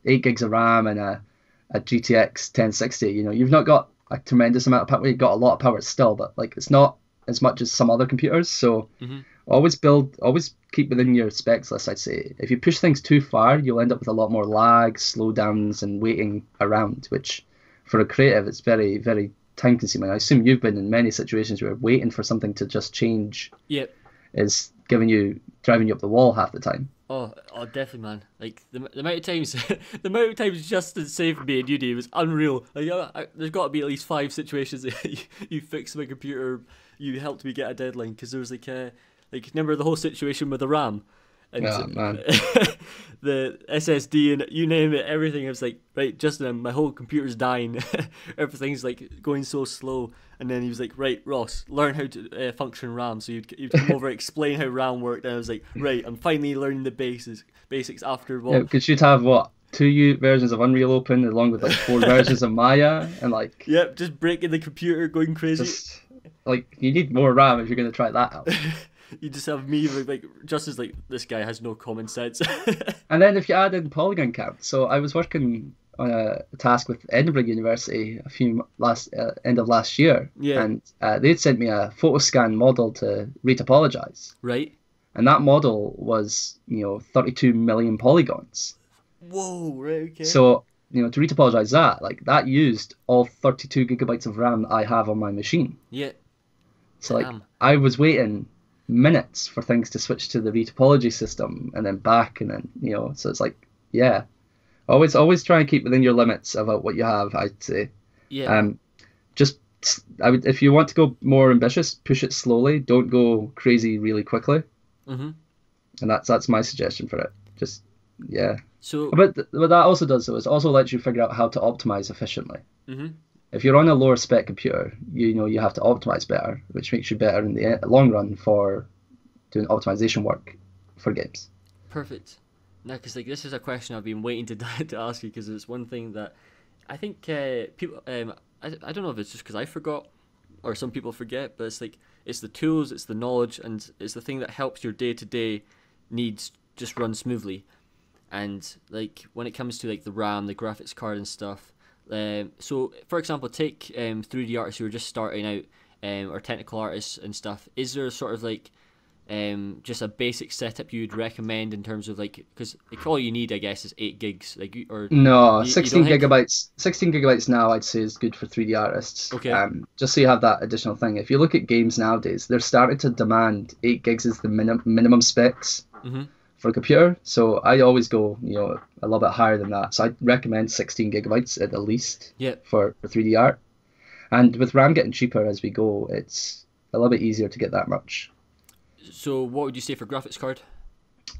eight gigs of RAM and a, a G T X ten sixty, you know, you've not got a tremendous amount of power. You've got a lot of power still, but like it's not as much as some other computers. So mm-hmm. always build, always keep within your specs list, I'd say. If you push things too far, you'll end up with a lot more lag, slowdowns, and waiting around, which for a creative, it's very, very time consuming. I assume you've been in many situations where waiting for something to just change yep. is giving you, driving you up the wall half the time. Oh, oh definitely, man. Like the, the amount of times, the amount of times Justin saved me in uni was unreal. Like, I, I, there's got to be at least five situations that you, you fixed my computer, you helped me get a deadline, because there was like a, like remember the whole situation with the RAM. And oh, man. The S S D and you name it, everything. I was like, right, Justin, my whole computer's dying. Everything's like going so slow. And then he was like, right, Ross, learn how to uh, function RAM. So you'd, you'd come over, explain how RAM worked. And I was like, right, I'm finally learning the basis, basics after what? Yeah, because you'd have what? Two versions of Unreal open along with like four versions of Maya and like. Yep, just breaking the computer, going crazy. Just, like, you need more RAM if you're going to try that out. you just have me like Justin's like, this guy has no common sense. And then if you add in polygon count, so I was working on a task with Edinburgh University a few last uh, end of last year, yeah. and uh, they'd sent me a photoscan model to retopologize. Right. And that model was, you know, thirty-two million polygons. Whoa! Right. Okay. So, you know, to retopologize that, like that used all thirty-two gigabytes of RAM that I have on my machine. Yeah. So Damn. like I was waiting minutes for things to switch to the retopology system and then back and then, you know, so it's like, yeah. Always always try and keep within your limits about what you have, I'd say. Yeah. Um just I would if you want to go more ambitious, push it slowly, don't go crazy really quickly. Mm-hmm. And that's that's my suggestion for it. Just yeah. So but th- what that also does though is also lets you figure out how to optimize efficiently. Mm-hmm. If you're on a lower spec computer, you know you have to optimize better, which makes you better in the long run for doing optimization work for games. Perfect. Now, because like this is a question I've been waiting to to ask you, because it's one thing that I think uh, people um I I don't know if it's just because I forgot or some people forget, but it's like it's the tools, it's the knowledge, and it's the thing that helps your day to day needs just run smoothly. And like when it comes to like the RAM, the graphics card, and stuff. Um, so, for example, take um, three D artists who are just starting out, um, or technical artists and stuff. Is there sort of like um, just a basic setup you'd recommend in terms of like, because like, all you need, I guess, is eight gigs, like or no, you, sixteen you gigabytes. To... Sixteen gigabytes now, I'd say, is good for three D artists. Okay. Um, just so you have that additional thing. If you look at games nowadays, they're starting to demand eight gigs is the minimum minimum specs. Mm-hmm. For a computer, so I always go, you know, a little bit higher than that. So I recommend sixteen gigabytes at the least, yeah. for, for three D art. And with RAM getting cheaper as we go, it's a little bit easier to get that much. So what would you say for graphics card?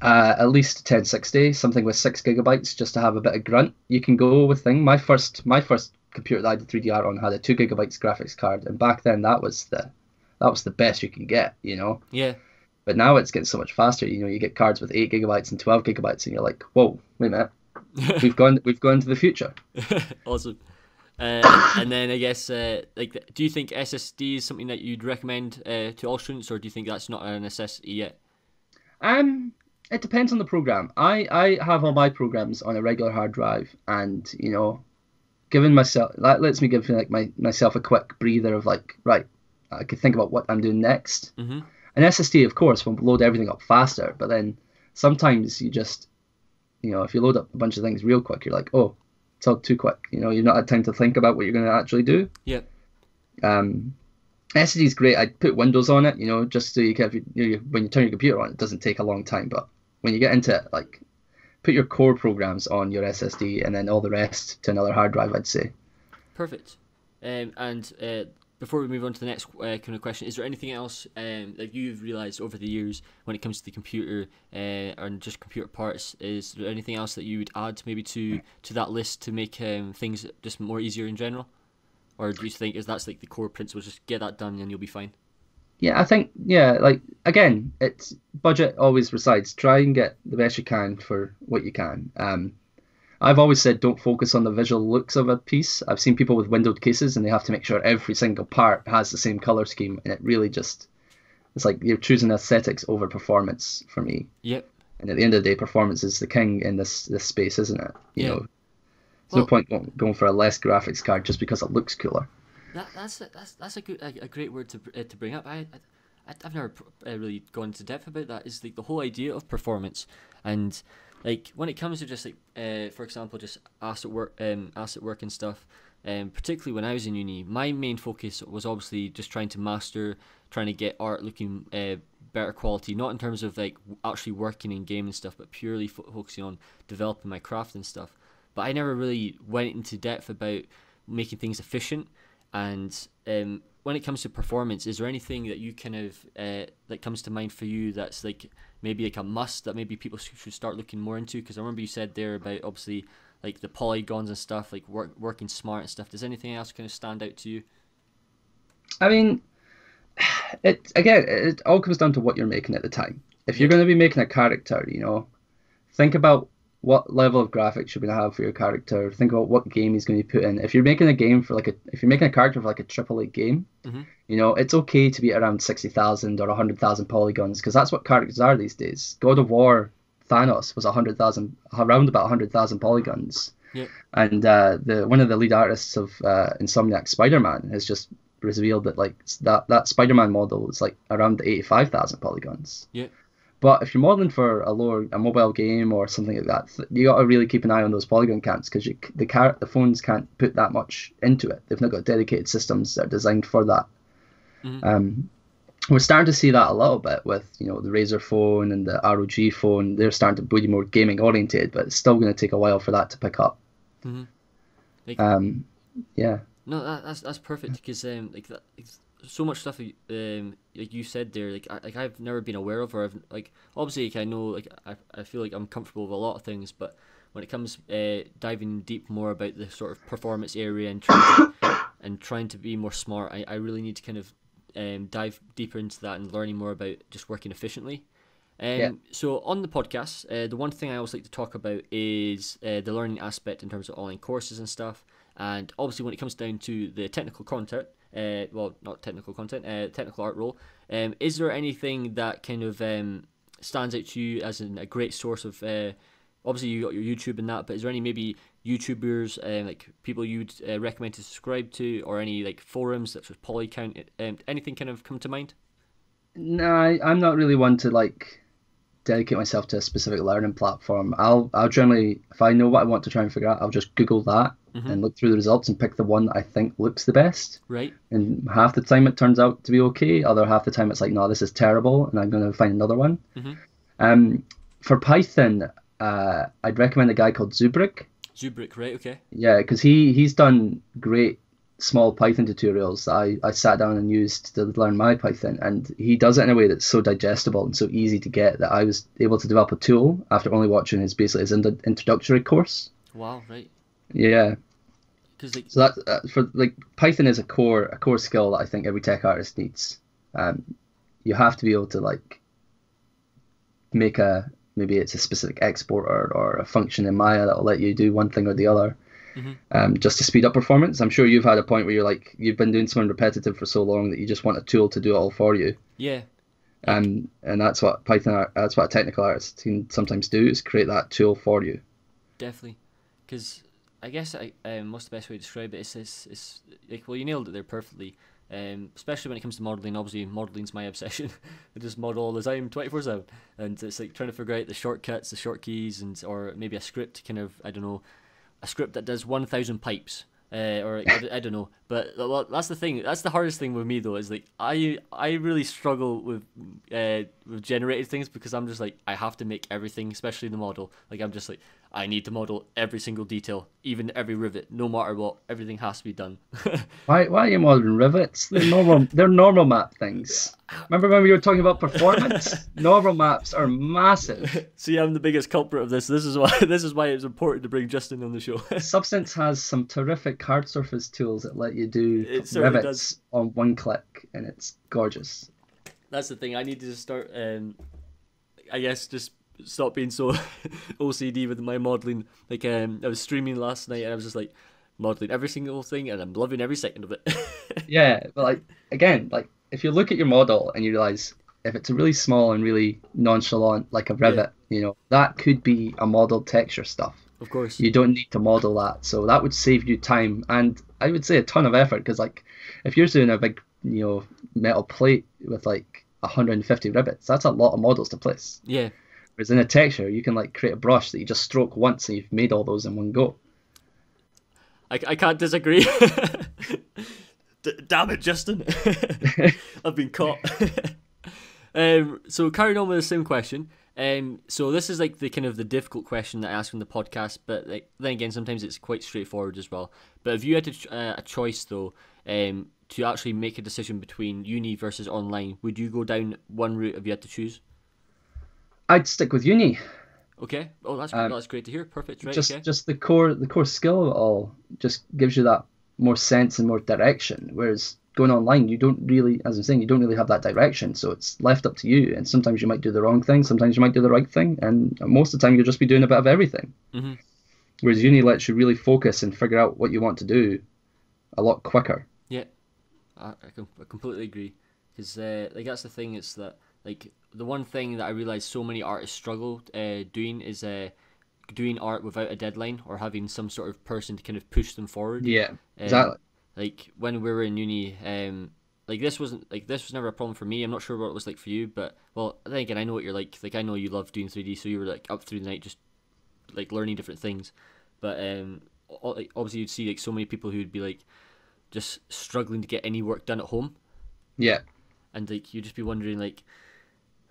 Uh, at least ten sixty, something with six gigabytes, just to have a bit of grunt. You can go with thing. My first, my first computer that I did three D art on had a two gigabytes graphics card, and back then that was the, that was the best you can get, you know. Yeah. But now it's getting so much faster. You know, you get cards with eight gigabytes and twelve gigabytes, and you're like, "Whoa, wait a minute, we've gone, we've gone to the future." Awesome. Uh, and then I guess, uh, like, do you think S S D is something that you'd recommend uh, to all students, or do you think that's not a necessity yet? Um, it depends on the program. I, I have all my programs on a regular hard drive, and you know, giving myself that lets me give like my myself a quick breather of like, right, I could think about what I'm doing next. Mm-hmm. An S S D, of course, will load everything up faster, but then sometimes you just, you know, if you load up a bunch of things real quick, you're like, oh, it's all too quick. You know, you've not had time to think about what you're going to actually do. Yeah. Um, S S D is great. I'd put Windows on it, you know, just so you can, if you, you know, when you turn your computer on, it doesn't take a long time. But when you get into it, like, put your core programs on your S S D and then all the rest to another hard drive, I'd say. Perfect. Um, and... Uh... Before we move on to the next uh, kind of question, is there anything else um, that you've realised over the years when it comes to the computer uh, and just computer parts? Is there anything else that you would add maybe to, to that list to make um, things just more easier in general? Or do you think is that's like the core principle, just get that done and you'll be fine? Yeah, I think, yeah, like, again, it's budget always resides. Try and get the best you can for what you can. Um, I've always said don't focus on the visual looks of a piece. I've seen people with windowed cases and they have to make sure every single part has the same colour scheme, and it really just, it's like you're choosing aesthetics over performance for me. Yep. And at the end of the day, performance is the king in this this space, isn't it? You yeah. know, there's well, no point going, going for a less graphics card just because it looks cooler. That, that's a, that's that's a good a, a great word to uh, to bring up. I, I I've never really gone into depth about that. Is the the whole idea of performance. And like when it comes to just like, uh, for example, just asset work, um, asset work and stuff. Um, particularly when I was in uni, my main focus was obviously just trying to master, trying to get art looking uh, better quality. Not in terms of like actually working in game and stuff, but purely fo- focusing on developing my craft and stuff. But I never really went into depth about making things efficient. And um, when it comes to performance, is there anything that you kind of uh, that comes to mind for you that's like maybe like a must that maybe people should start looking more into? Because I remember you said there about obviously like the polygons and stuff, like work, working smart and stuff. Does anything else kind of stand out to you? I mean, it again, it all comes down to what you're making at the time. If you're going to be making a character, you know, think about what level of graphics should we have for your character? Think about what game he's going to put in. If you're making a game for like a, if you're making a character for like a triple A game, mm-hmm. you know, it's okay to be around sixty thousand or one hundred thousand polygons, because that's what characters are these days. God of War, Thanos was one hundred thousand, around about one hundred thousand polygons. Yeah. And uh, the one of the lead artists of uh, Insomniac, Spider-Man, has just revealed that like that, that Spider-Man model is like around eighty-five thousand polygons. Yeah. But if you're modeling for a lower a mobile game or something like that, you got to really keep an eye on those polygon counts, because the car the phones can't put that much into it. They've not got dedicated systems that are designed for that. Mm-hmm. Um, we're starting to see that a little bit with you know the Razer phone and the R O G phone. They're starting to be more gaming oriented, but it's still going to take a while for that to pick up. Mm-hmm. Like, um, yeah. No, that, that's that's perfect, because um, like that. It's... so much stuff um like you said there, like I, like I've never been aware of, or I've, like obviously like, I know like I I feel like I'm comfortable with a lot of things, but when it comes uh diving deep more about the sort of performance area and trying to, and trying to be more smart, I I really need to kind of um dive deeper into that and learning more about just working efficiently. Um, yeah. So on the podcast, uh, the one thing I always like to talk about is uh, the learning aspect in terms of online courses and stuff, and obviously when it comes down to the technical content. Uh, well, not technical content, uh, technical art role. Um, is there anything that kind of um, stands out to you as in a great source of? Uh, obviously, you got your YouTube and that, but is there any maybe YouTubers, uh, like people you'd uh, recommend to subscribe to, or any like forums such as Polycount? Um, anything kind of come to mind? No, I, I'm not really one to like dedicate myself to a specific learning platform. I'll I'll generally, if I know what I want to try and figure out, I'll just Google that. Mm-hmm. And look through the results and pick the one that I think looks the best. Right. And half the time it turns out to be okay. Other half the time it's like, no, this is terrible, and I'm going to find another one. Mm-hmm. Um, for Python, uh, I'd recommend a guy called Zubrick. Zubrick, right? Okay. Yeah, because he he's done great small Python tutorials that I I sat down and used to learn my Python, and he does it in a way that's so digestible and so easy to get that I was able to develop a tool after only watching his basically his in- introductory course. Wow! Right. Yeah, like, so that uh, for like Python is a core a core skill that I think every tech artist needs. Um, you have to be able to like make a maybe it's a specific export or, or a function in Maya that will let you do one thing or the other, mm-hmm. um, just to speed up performance. I'm sure you've had a point where you're like you've been doing something repetitive for so long that you just want a tool to do it all for you. Yeah. Um, and that's what Python that's what a technical artist can sometimes do, is create that tool for you. Definitely, because. I guess I um, what's the best way to describe it? It's, it's, it's like, well, you nailed it there perfectly. Um, especially when it comes to modelling, obviously modelling's my obsession. I just model all the time, twenty-four seven, and it's like trying to figure out the shortcuts, the short keys, and or maybe a script, kind of I don't know, a script that does one thousand pipes, uh, or I, I don't know. But well, that's the thing. That's the hardest thing with me though, is like I I really struggle with uh, with generated things, because I'm just like I have to make everything, especially the model. Like I'm just like. I need to model every single detail, even every rivet, no matter what. Everything has to be done. why Why are you modeling rivets? They're normal, they're normal map things. Remember when we were talking about performance? Normal maps are massive. See, I'm the biggest culprit of this. This is why This is why it's important to bring Justin on the show. Substance has some terrific hard surface tools that let you do it rivets does. on one click, and it's gorgeous. That's the thing. I need to just start, um, I guess, just... stop being so O C D with my modeling. Like um, I was streaming last night, and I was just like modeling every single thing, and I'm loving every second of it. Yeah, but like again, like if you look at your model and you realize if it's really small and really nonchalant, like a rivet, yeah. you know, that could be a model texture stuff. Of course, you don't need to model that, so that would save you time and I would say a ton of effort, because like if you're doing a big, you know, metal plate with like one hundred fifty rivets, that's a lot of models to place. Yeah. Whereas in a texture, you can like create a brush that you just stroke once and you've made all those in one go. I, I can't disagree. D- damn it, Justin. I've been caught. um, so carrying on with the same question. Um, so this is like the kind of the difficult question that I ask in the podcast, but like, then again, sometimes it's quite straightforward as well. But if you had a, uh, a choice though, um, to actually make a decision between uni versus online, would you go down one route if you had to choose? I'd stick with uni. Okay. Oh, that's um, that's great to hear. Perfect. Right. Just okay. just the core the core skill of it all just gives you that more sense and more direction. Whereas going online, you don't really, as I'm saying, you don't really have that direction. So it's left up to you. And sometimes you might do the wrong thing. Sometimes you might do the right thing. And most of the time, you'll just be doing a bit of everything. Mm-hmm. Whereas uni lets you really focus and figure out what you want to do a lot quicker. Yeah, I, I, com- I completely agree. Because uh, like that's the thing, it's that like the one thing that I realize so many artists struggle uh, doing is uh, doing art without a deadline or having some sort of person to kind of push them forward. Yeah, um, exactly. Like when we were in uni, um, like this wasn't like this was never a problem for me. I'm not sure what it was like for you, but well, then again, I know what you're like. Like I know you love doing three D, so you were like up through the night just like learning different things. But um, obviously you'd see like so many people who'd be like just struggling to get any work done at home. Yeah. And like you'd just be wondering like,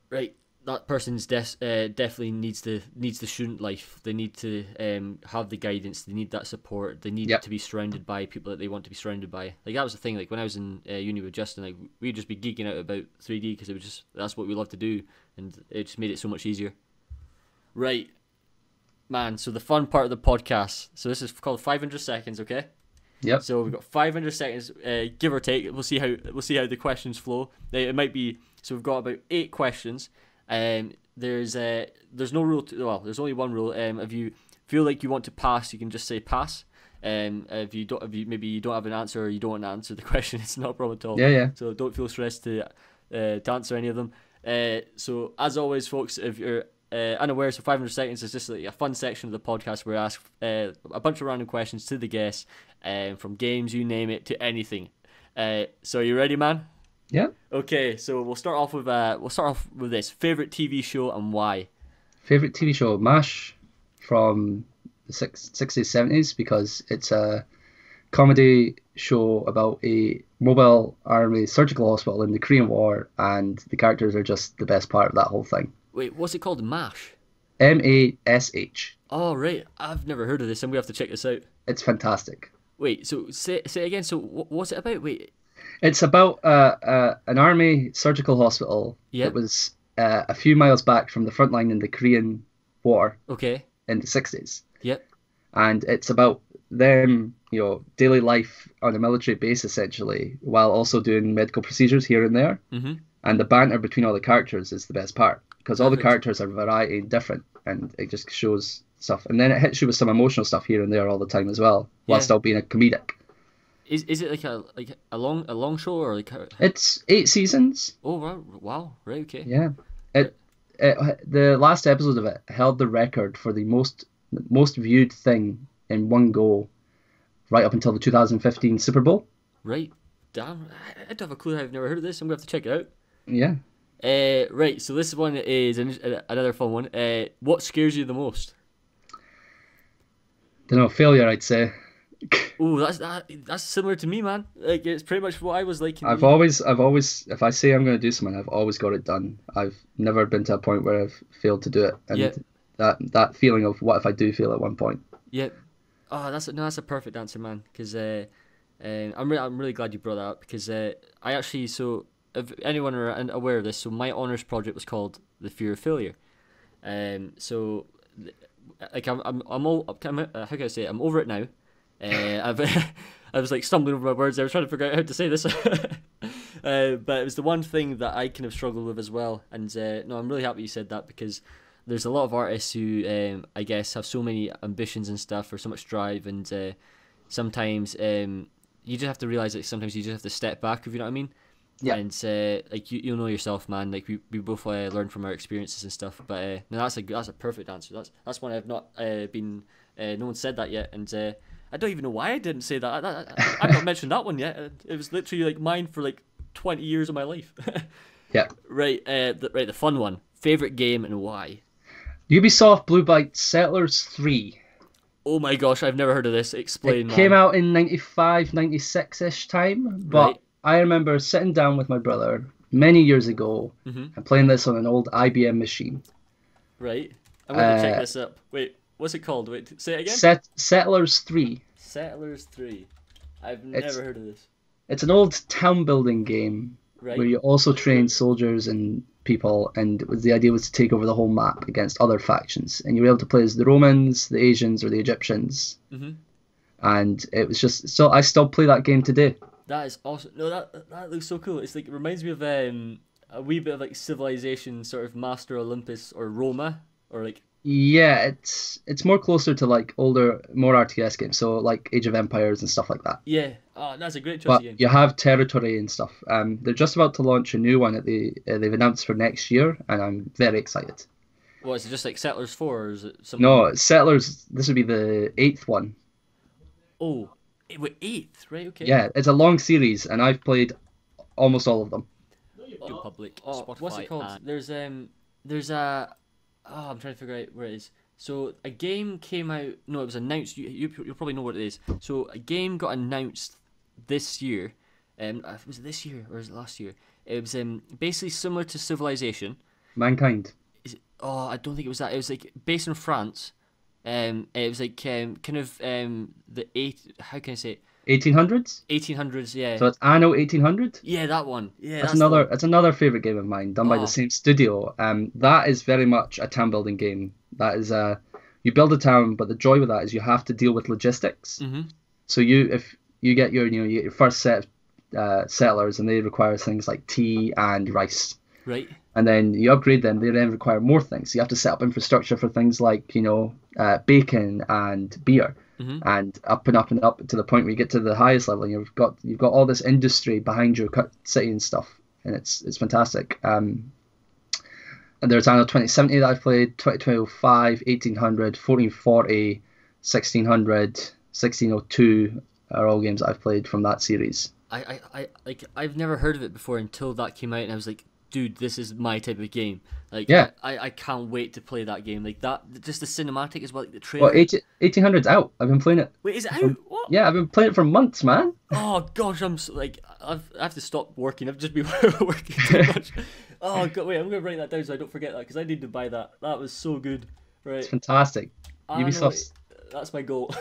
right, that person's des- uh, definitely needs the needs the student life. They need to um, have the guidance. They need that support. They need yep. to be surrounded by people that they want to be surrounded by. Like that was the thing. Like when I was in uh, uni with Justin, like we'd just be geeking out about three D because it was just that's what we love to do, and it just made it so much easier. Right, man. So the fun part of the podcast. So this is called five hundred seconds. Okay. Yep. So we've got five hundred seconds, uh, give or take. We'll see how we'll see how the questions flow. It might be so we've got about eight questions. Um, there's uh, there's no rule. To, well, there's only one rule. Um, if you feel like you want to pass, you can just say pass. Um, if you don't, if you maybe you don't have an answer or you don't want to answer the question, it's not a problem at all. Yeah, yeah. So don't feel stressed to uh, to answer any of them. Uh, so as always, folks, if you're Uh, unaware, so five hundred seconds is just like a fun section of the podcast where I ask uh, a bunch of random questions to the guests, um, from games, you name it, to anything. Uh, so are you ready, man? Yeah. Okay, so we'll start off with uh, we'll start off with this favorite T V show and why. Favorite T V show, MASH, from the sixties, seventies, because it's a comedy show about a mobile army surgical hospital in the Korean War, and the characters are just the best part of that whole thing. Wait, what's it called? MASH? M A S H. Oh, right. I've never heard of this. I'm going to have to check this out. It's fantastic. Wait, so say, say again. So wh- what's it about? Wait. It's about uh, uh, an army surgical hospital yep. that was uh, a few miles back from the front line in the Korean War. Okay. In the sixties. Yep. And it's about them, you know, daily life on a military base, essentially, while also doing medical procedures here and there. Mm-hmm. And the banter between all the characters is the best part. Because all the characters are variety and different, and it just shows stuff. And then it hits you with some emotional stuff here and there all the time as well, while yeah. still being a comedic. Is is it like a like a long a long show or like? A... It's eight seasons. Oh wow! Wow! Right. Okay. Yeah. It, it the last episode of it held the record for the most most viewed thing in one go, right up until the two thousand fifteen Super Bowl. Right. Damn. I don't have a clue. I've never heard of this. I'm gonna have to check it out. Yeah. Uh, right, so this one is an, another fun one. Uh, what scares you the most? Don't know, failure, I'd say. Oh, that's that, that's similar to me, man. Like it's pretty much what I was like. In I've the... always, I've always, if I say I'm going to do something, I've always got it done. I've never been to a point where I've failed to do it, and yep. that that feeling of what if I do fail at one point. Yep. Oh, that's no, that's a perfect answer, man. Because uh, um, I'm re- I'm really glad you brought that up because uh, I actually so. If anyone are aware of this, so my honours project was called The Fear of Failure. Um, so, like, I'm, I'm, I'm all, I'm, uh, how can I say it? I'm over it now. Uh, I've, I was like stumbling over my words. I was trying to figure out how to say this. uh, but it was the one thing that I kind of struggled with as well. And uh, no, I'm really happy you said that because there's a lot of artists who, um, I guess, have so many ambitions and stuff or so much drive. And uh, sometimes um, you just have to realise that sometimes you just have to step back, if you know what I mean. Yeah, and uh, like you, you'll know yourself, man. Like we, we both uh, learn from our experiences and stuff. But uh, no, that's a that's a perfect answer. That's that's one I've not uh, been. Uh, no one said that yet, and uh, I don't even know why I didn't say that. I, I, I've not mentioned that one yet. It was literally like mine for like twenty years of my life. yeah. Right. Uh. The, right. The fun one. Favorite game and why? Ubisoft Blue Byte Settlers three. Oh my gosh! I've never heard of this. Explain. It came man. out in ninety-five, ninety-six ish time, but. Right. I remember sitting down with my brother many years ago mm-hmm. and playing this on an old I B M machine. Right. I'm going to uh, check this up. Wait, what's it called? Wait, say it again? Set- Settlers three. Settlers three. I've never it's, heard of this. It's an old town building game right. where you also train soldiers and people, and was, the idea was to take over the whole map against other factions. And you were able to play as the Romans, the Asians, or the Egyptians. Mm-hmm. And it was just... so I still play that game today. That is awesome. No, that that looks so cool. It's like it reminds me of um a wee bit of like Civilization, sort of Master Olympus or Roma, or like. Yeah, it's it's more closer to like older, more R T S games, so like Age of Empires and stuff like that. Yeah, oh, that's a great choice. But game. You have Territory and stuff. Um, they're just about to launch a new one that they uh, they've announced for next year, and I'm very excited. Well, is it just like Settlers four, or is it something? No, Settlers. This would be the eighth one. Oh, it was eighth, right? Okay. Yeah, it's a long series, and I've played almost all of them. Oh, public. Oh, Spotify, what's it called? And... There's um, there's a. Oh, I'm trying to figure out where it is. So a game came out. No, it was announced. You, you you'll probably know what it is. So a game got announced this year. Um, was it this year or was it last year? It was um basically similar to Civilization. Mankind. Is it, oh, I don't think it was that. It was like based in France. Um, it was like um kind of um the eight. How can I say it? Eighteen hundreds. Eighteen hundreds, yeah. So it's Anno eighteen hundred. Yeah, that one. Yeah, that's, that's another. That's another favorite game of mine, done oh. by the same studio. Um, that is very much a town building game. That is a, you build a town, but the joy with that is you have to deal with logistics. Mm-hmm. So you, if you get your, you know, you get your first set of uh, settlers, and they require things like tea and rice. Right. And then you upgrade them. They then require more things. So you have to set up infrastructure for things like, you know, uh, bacon and beer. Mm-hmm. And up and up and up to the point where you get to the highest level, and you've got you've got all this industry behind your city and stuff, and it's it's fantastic. Um, and there's Anno twenty seventy that I've played, twenty twenty-five, eighteen hundred, fourteen forty, sixteen hundred, sixteen oh two are all games that I've played from that series. I, I, I like I've never heard of it before until that came out, and I was like, dude, this is my type of game. Like, yeah, I, I can't wait to play that game. Like that, just the cinematic as well, like the trailer. Well, eighteen hundred's out. I've been playing it. Wait, is it out? What? Yeah, I've been playing it for months, man. Oh gosh, I'm so, like, I've I have to stop working. I've just been working too much. Oh god, wait, I'm gonna write that down so I don't forget that, because I need to buy that. That was so good. Right, it's fantastic. Ubisoft. That's my goal.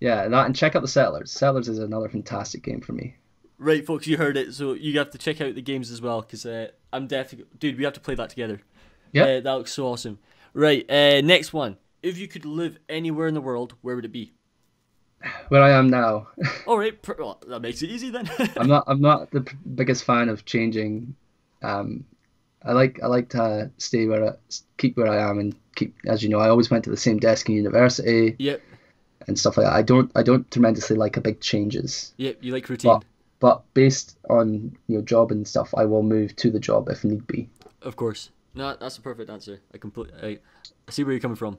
Yeah, that, and check out the Settlers. Settlers is another fantastic game for me. Right, folks, you heard it. So you have to check out the games as well, because uh, I'm definitely... Dude, we have to play that together. Yeah. Uh, that looks so awesome. Right, uh, next one. If you could live anywhere in the world, where would it be? Where I am now. All right. Well, that makes it easy then. I'm not I'm not the biggest fan of changing. Um, I like I like to stay where... I, keep where I am and keep... As you know, I always went to the same desk in university. Yep. And stuff like that. I don't, I don't tremendously like big changes. Yep, you like routine. But, But based on your job and stuff, I will move to the job if need be. Of course. No, that's a perfect answer. I completely, I, I see where you're coming from.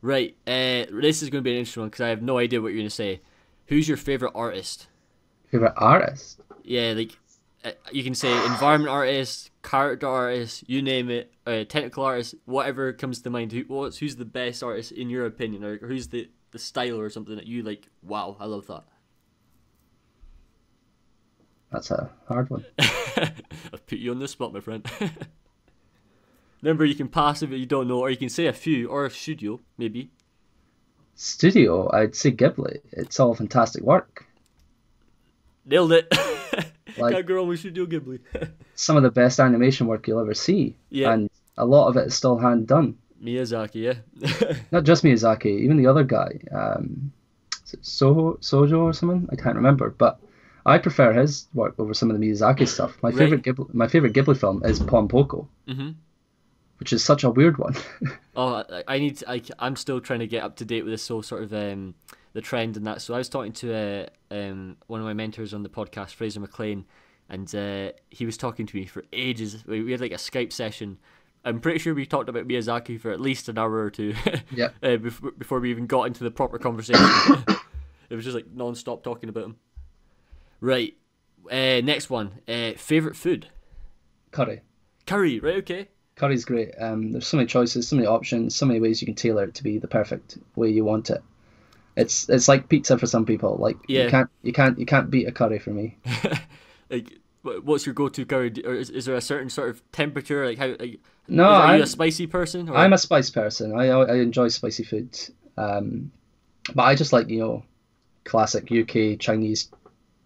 Right, uh, this is going to be an interesting one because I have no idea what you're going to say. Who's your favourite artist? Favourite artist? Yeah, like uh, you can say environment artist, character artist, you name it, uh, technical artist, whatever comes to mind. Who, what's, who's the best artist in your opinion? Or who's the, the style or something that you like, wow, I love that. That's a hard one. I've put you on the spot, my friend. Remember, you can pass if you don't know, or you can say a few, or a studio, maybe. Studio? I'd say Ghibli. It's all fantastic work. Nailed it. Like, can't go wrong with Studio Ghibli. Some of the best animation work you'll ever see. Yeah. And a lot of it is still hand done. Miyazaki, yeah. Not just Miyazaki, even the other guy. Um, is it Soho, Sojo or something? I can't remember, but... I prefer his work over some of the Miyazaki stuff. My right. favorite Ghibli, my favorite Ghibli film is Ponpoko, mm-hmm. which is such a weird one. Oh, I, I need. To, I, I'm still trying to get up to date with this whole sort of um, the trend and that. So I was talking to uh, um, one of my mentors on the podcast, Fraser McLean, and uh, he was talking to me for ages. We, we had like a Skype session. I'm pretty sure we talked about Miyazaki for at least an hour or two. Yeah. uh, before, before we even got into the proper conversation, it was just like non-stop talking about him. Right, uh, next one. Uh, favorite food? Curry. Curry, right? Okay. Curry's great. Um, there's so many choices, so many options, so many ways you can tailor it to be the perfect way you want it. It's it's like pizza for some people. Like yeah. you can't you can't you can't beat a curry for me. Like, what's your go-to curry? Or is, is there a certain sort of temperature? Like how? Like, no, is, are I'm, you a spicy person? Or? I'm a spice person. I I enjoy spicy food. Um, but I just like, you know, classic U K Chinese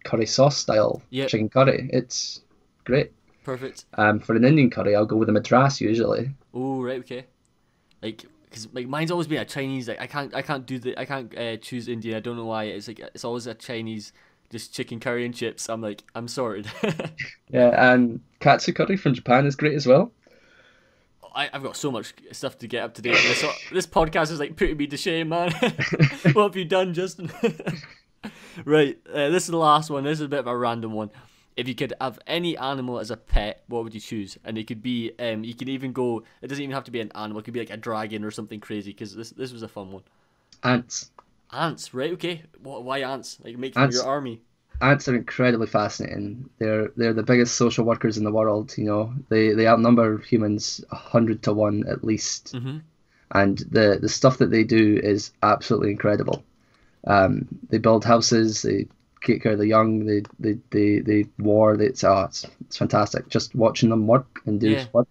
curry sauce style yep. chicken curry. It's great. Perfect. Um, for an Indian curry, I'll go with a madras usually. Oh right, okay. Like, cause like mine's always been a Chinese. Like I can't, I can't do the, I can't uh, choose Indian. I don't know why. It's like it's always a Chinese just chicken curry and chips, I'm like, I'm sorted. Yeah, and katsu curry from Japan is great as well. I, I've got so much stuff to get up to date. This, this podcast is like putting me to shame, man. What have you done, Justin? Right, uh, this is the last one. This is a bit of a random one. If you could have any animal as a pet, what would you choose? And it could be, um, you could even go, it doesn't even have to be an animal. It could be like a dragon or something crazy, because this this was a fun one. Ants. Ants, right? Okay. Why ants? Like, make them your army. Ants are incredibly fascinating. They're they're the biggest social workers in the world. You know, they they outnumber humans a hundred to one at least, mm-hmm. and the the stuff that they do is absolutely incredible. Um, they build houses. They take care of the young. They they they they war. They, it's, oh, it's it's fantastic. Just watching them work and do yeah. work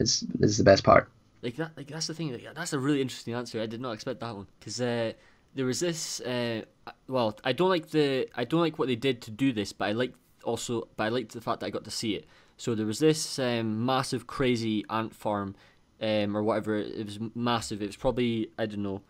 is is the best part. Like that, like that's the thing. Like, that's a really interesting answer. I did not expect that one, because uh, there was this. Uh, well, I don't like the. I don't like what they did to do this, but I like also. But I liked the fact that I got to see it. So there was this um, massive, crazy ant farm, um, or whatever. It was massive. It was probably, I don't know,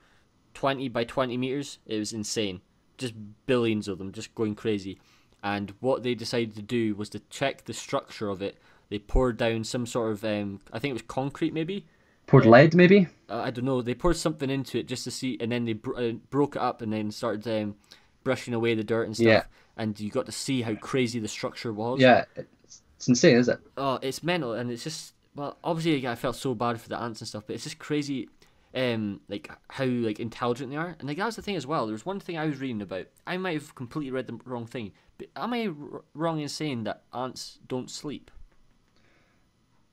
twenty by twenty meters. It was insane. Just billions of them, just going crazy. And what they decided to do was to check the structure of it. They poured down some sort of. Um, I think it was concrete, maybe. Poured lead, maybe? Uh, I don't know. They poured something into it just to see, and then they br uh, broke it up and then started um, brushing away the dirt and stuff. Yeah. And you got to see how crazy the structure was. Yeah, it's, it's insane, isn't it? Oh, it's mental, and it's just, well, obviously I felt so bad for the ants and stuff, but it's just crazy, um, like how like intelligent they are. And like that's the thing as well. There was one thing I was reading about. I might have completely read the wrong thing, but am I r wrong in saying that ants don't sleep?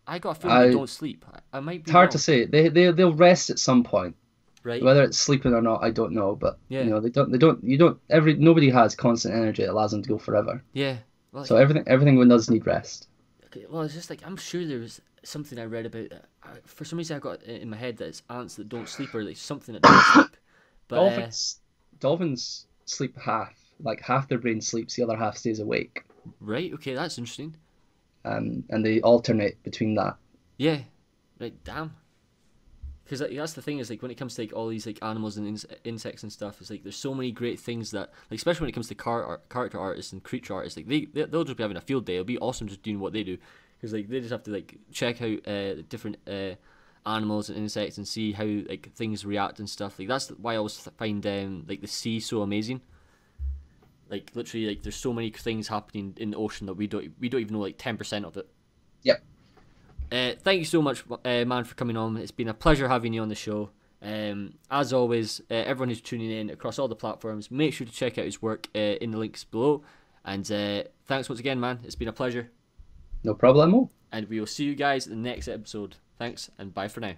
I got a feeling I, they don't sleep. I, I might be It's hard wrong. to say. They they they'll rest at some point, right? Whether it's sleeping or not, I don't know. But yeah. you know, they don't they don't you don't every nobody has constant energy that allows them to go forever. Yeah. Well, so yeah. everything everything does need rest. Okay. Well, it's just like I'm sure there was something I read about. I, for some reason, I got in my head that it's ants that don't sleep, or like something that don't sleep. But, dolphins uh, dolphins sleep half. Like half their brain sleeps, the other half stays awake. Right. Okay. That's interesting. Um, and they alternate between that. Yeah, like damn. Because like, that's the thing is like when it comes to like all these like animals and in insects and stuff, it's like there's so many great things that, like, especially when it comes to car art, character artists and creature artists, like they they'll just be having a field day. It'll be awesome just doing what they do, because like they just have to like check out uh, different uh, animals and insects and see how like things react and stuff. Like that's why I always find um, like the sea so amazing. Like literally, like there's so many things happening in the ocean that we don't we don't even know like ten percent of it. Yep. Uh, thank you so much, uh, man, for coming on. It's been a pleasure having you on the show. Um, as always, uh, everyone who's tuning in across all the platforms, make sure to check out his work uh, in the links below. And uh, thanks once again, man. It's been a pleasure. No problem. And we will see you guys in the next episode. Thanks and bye for now.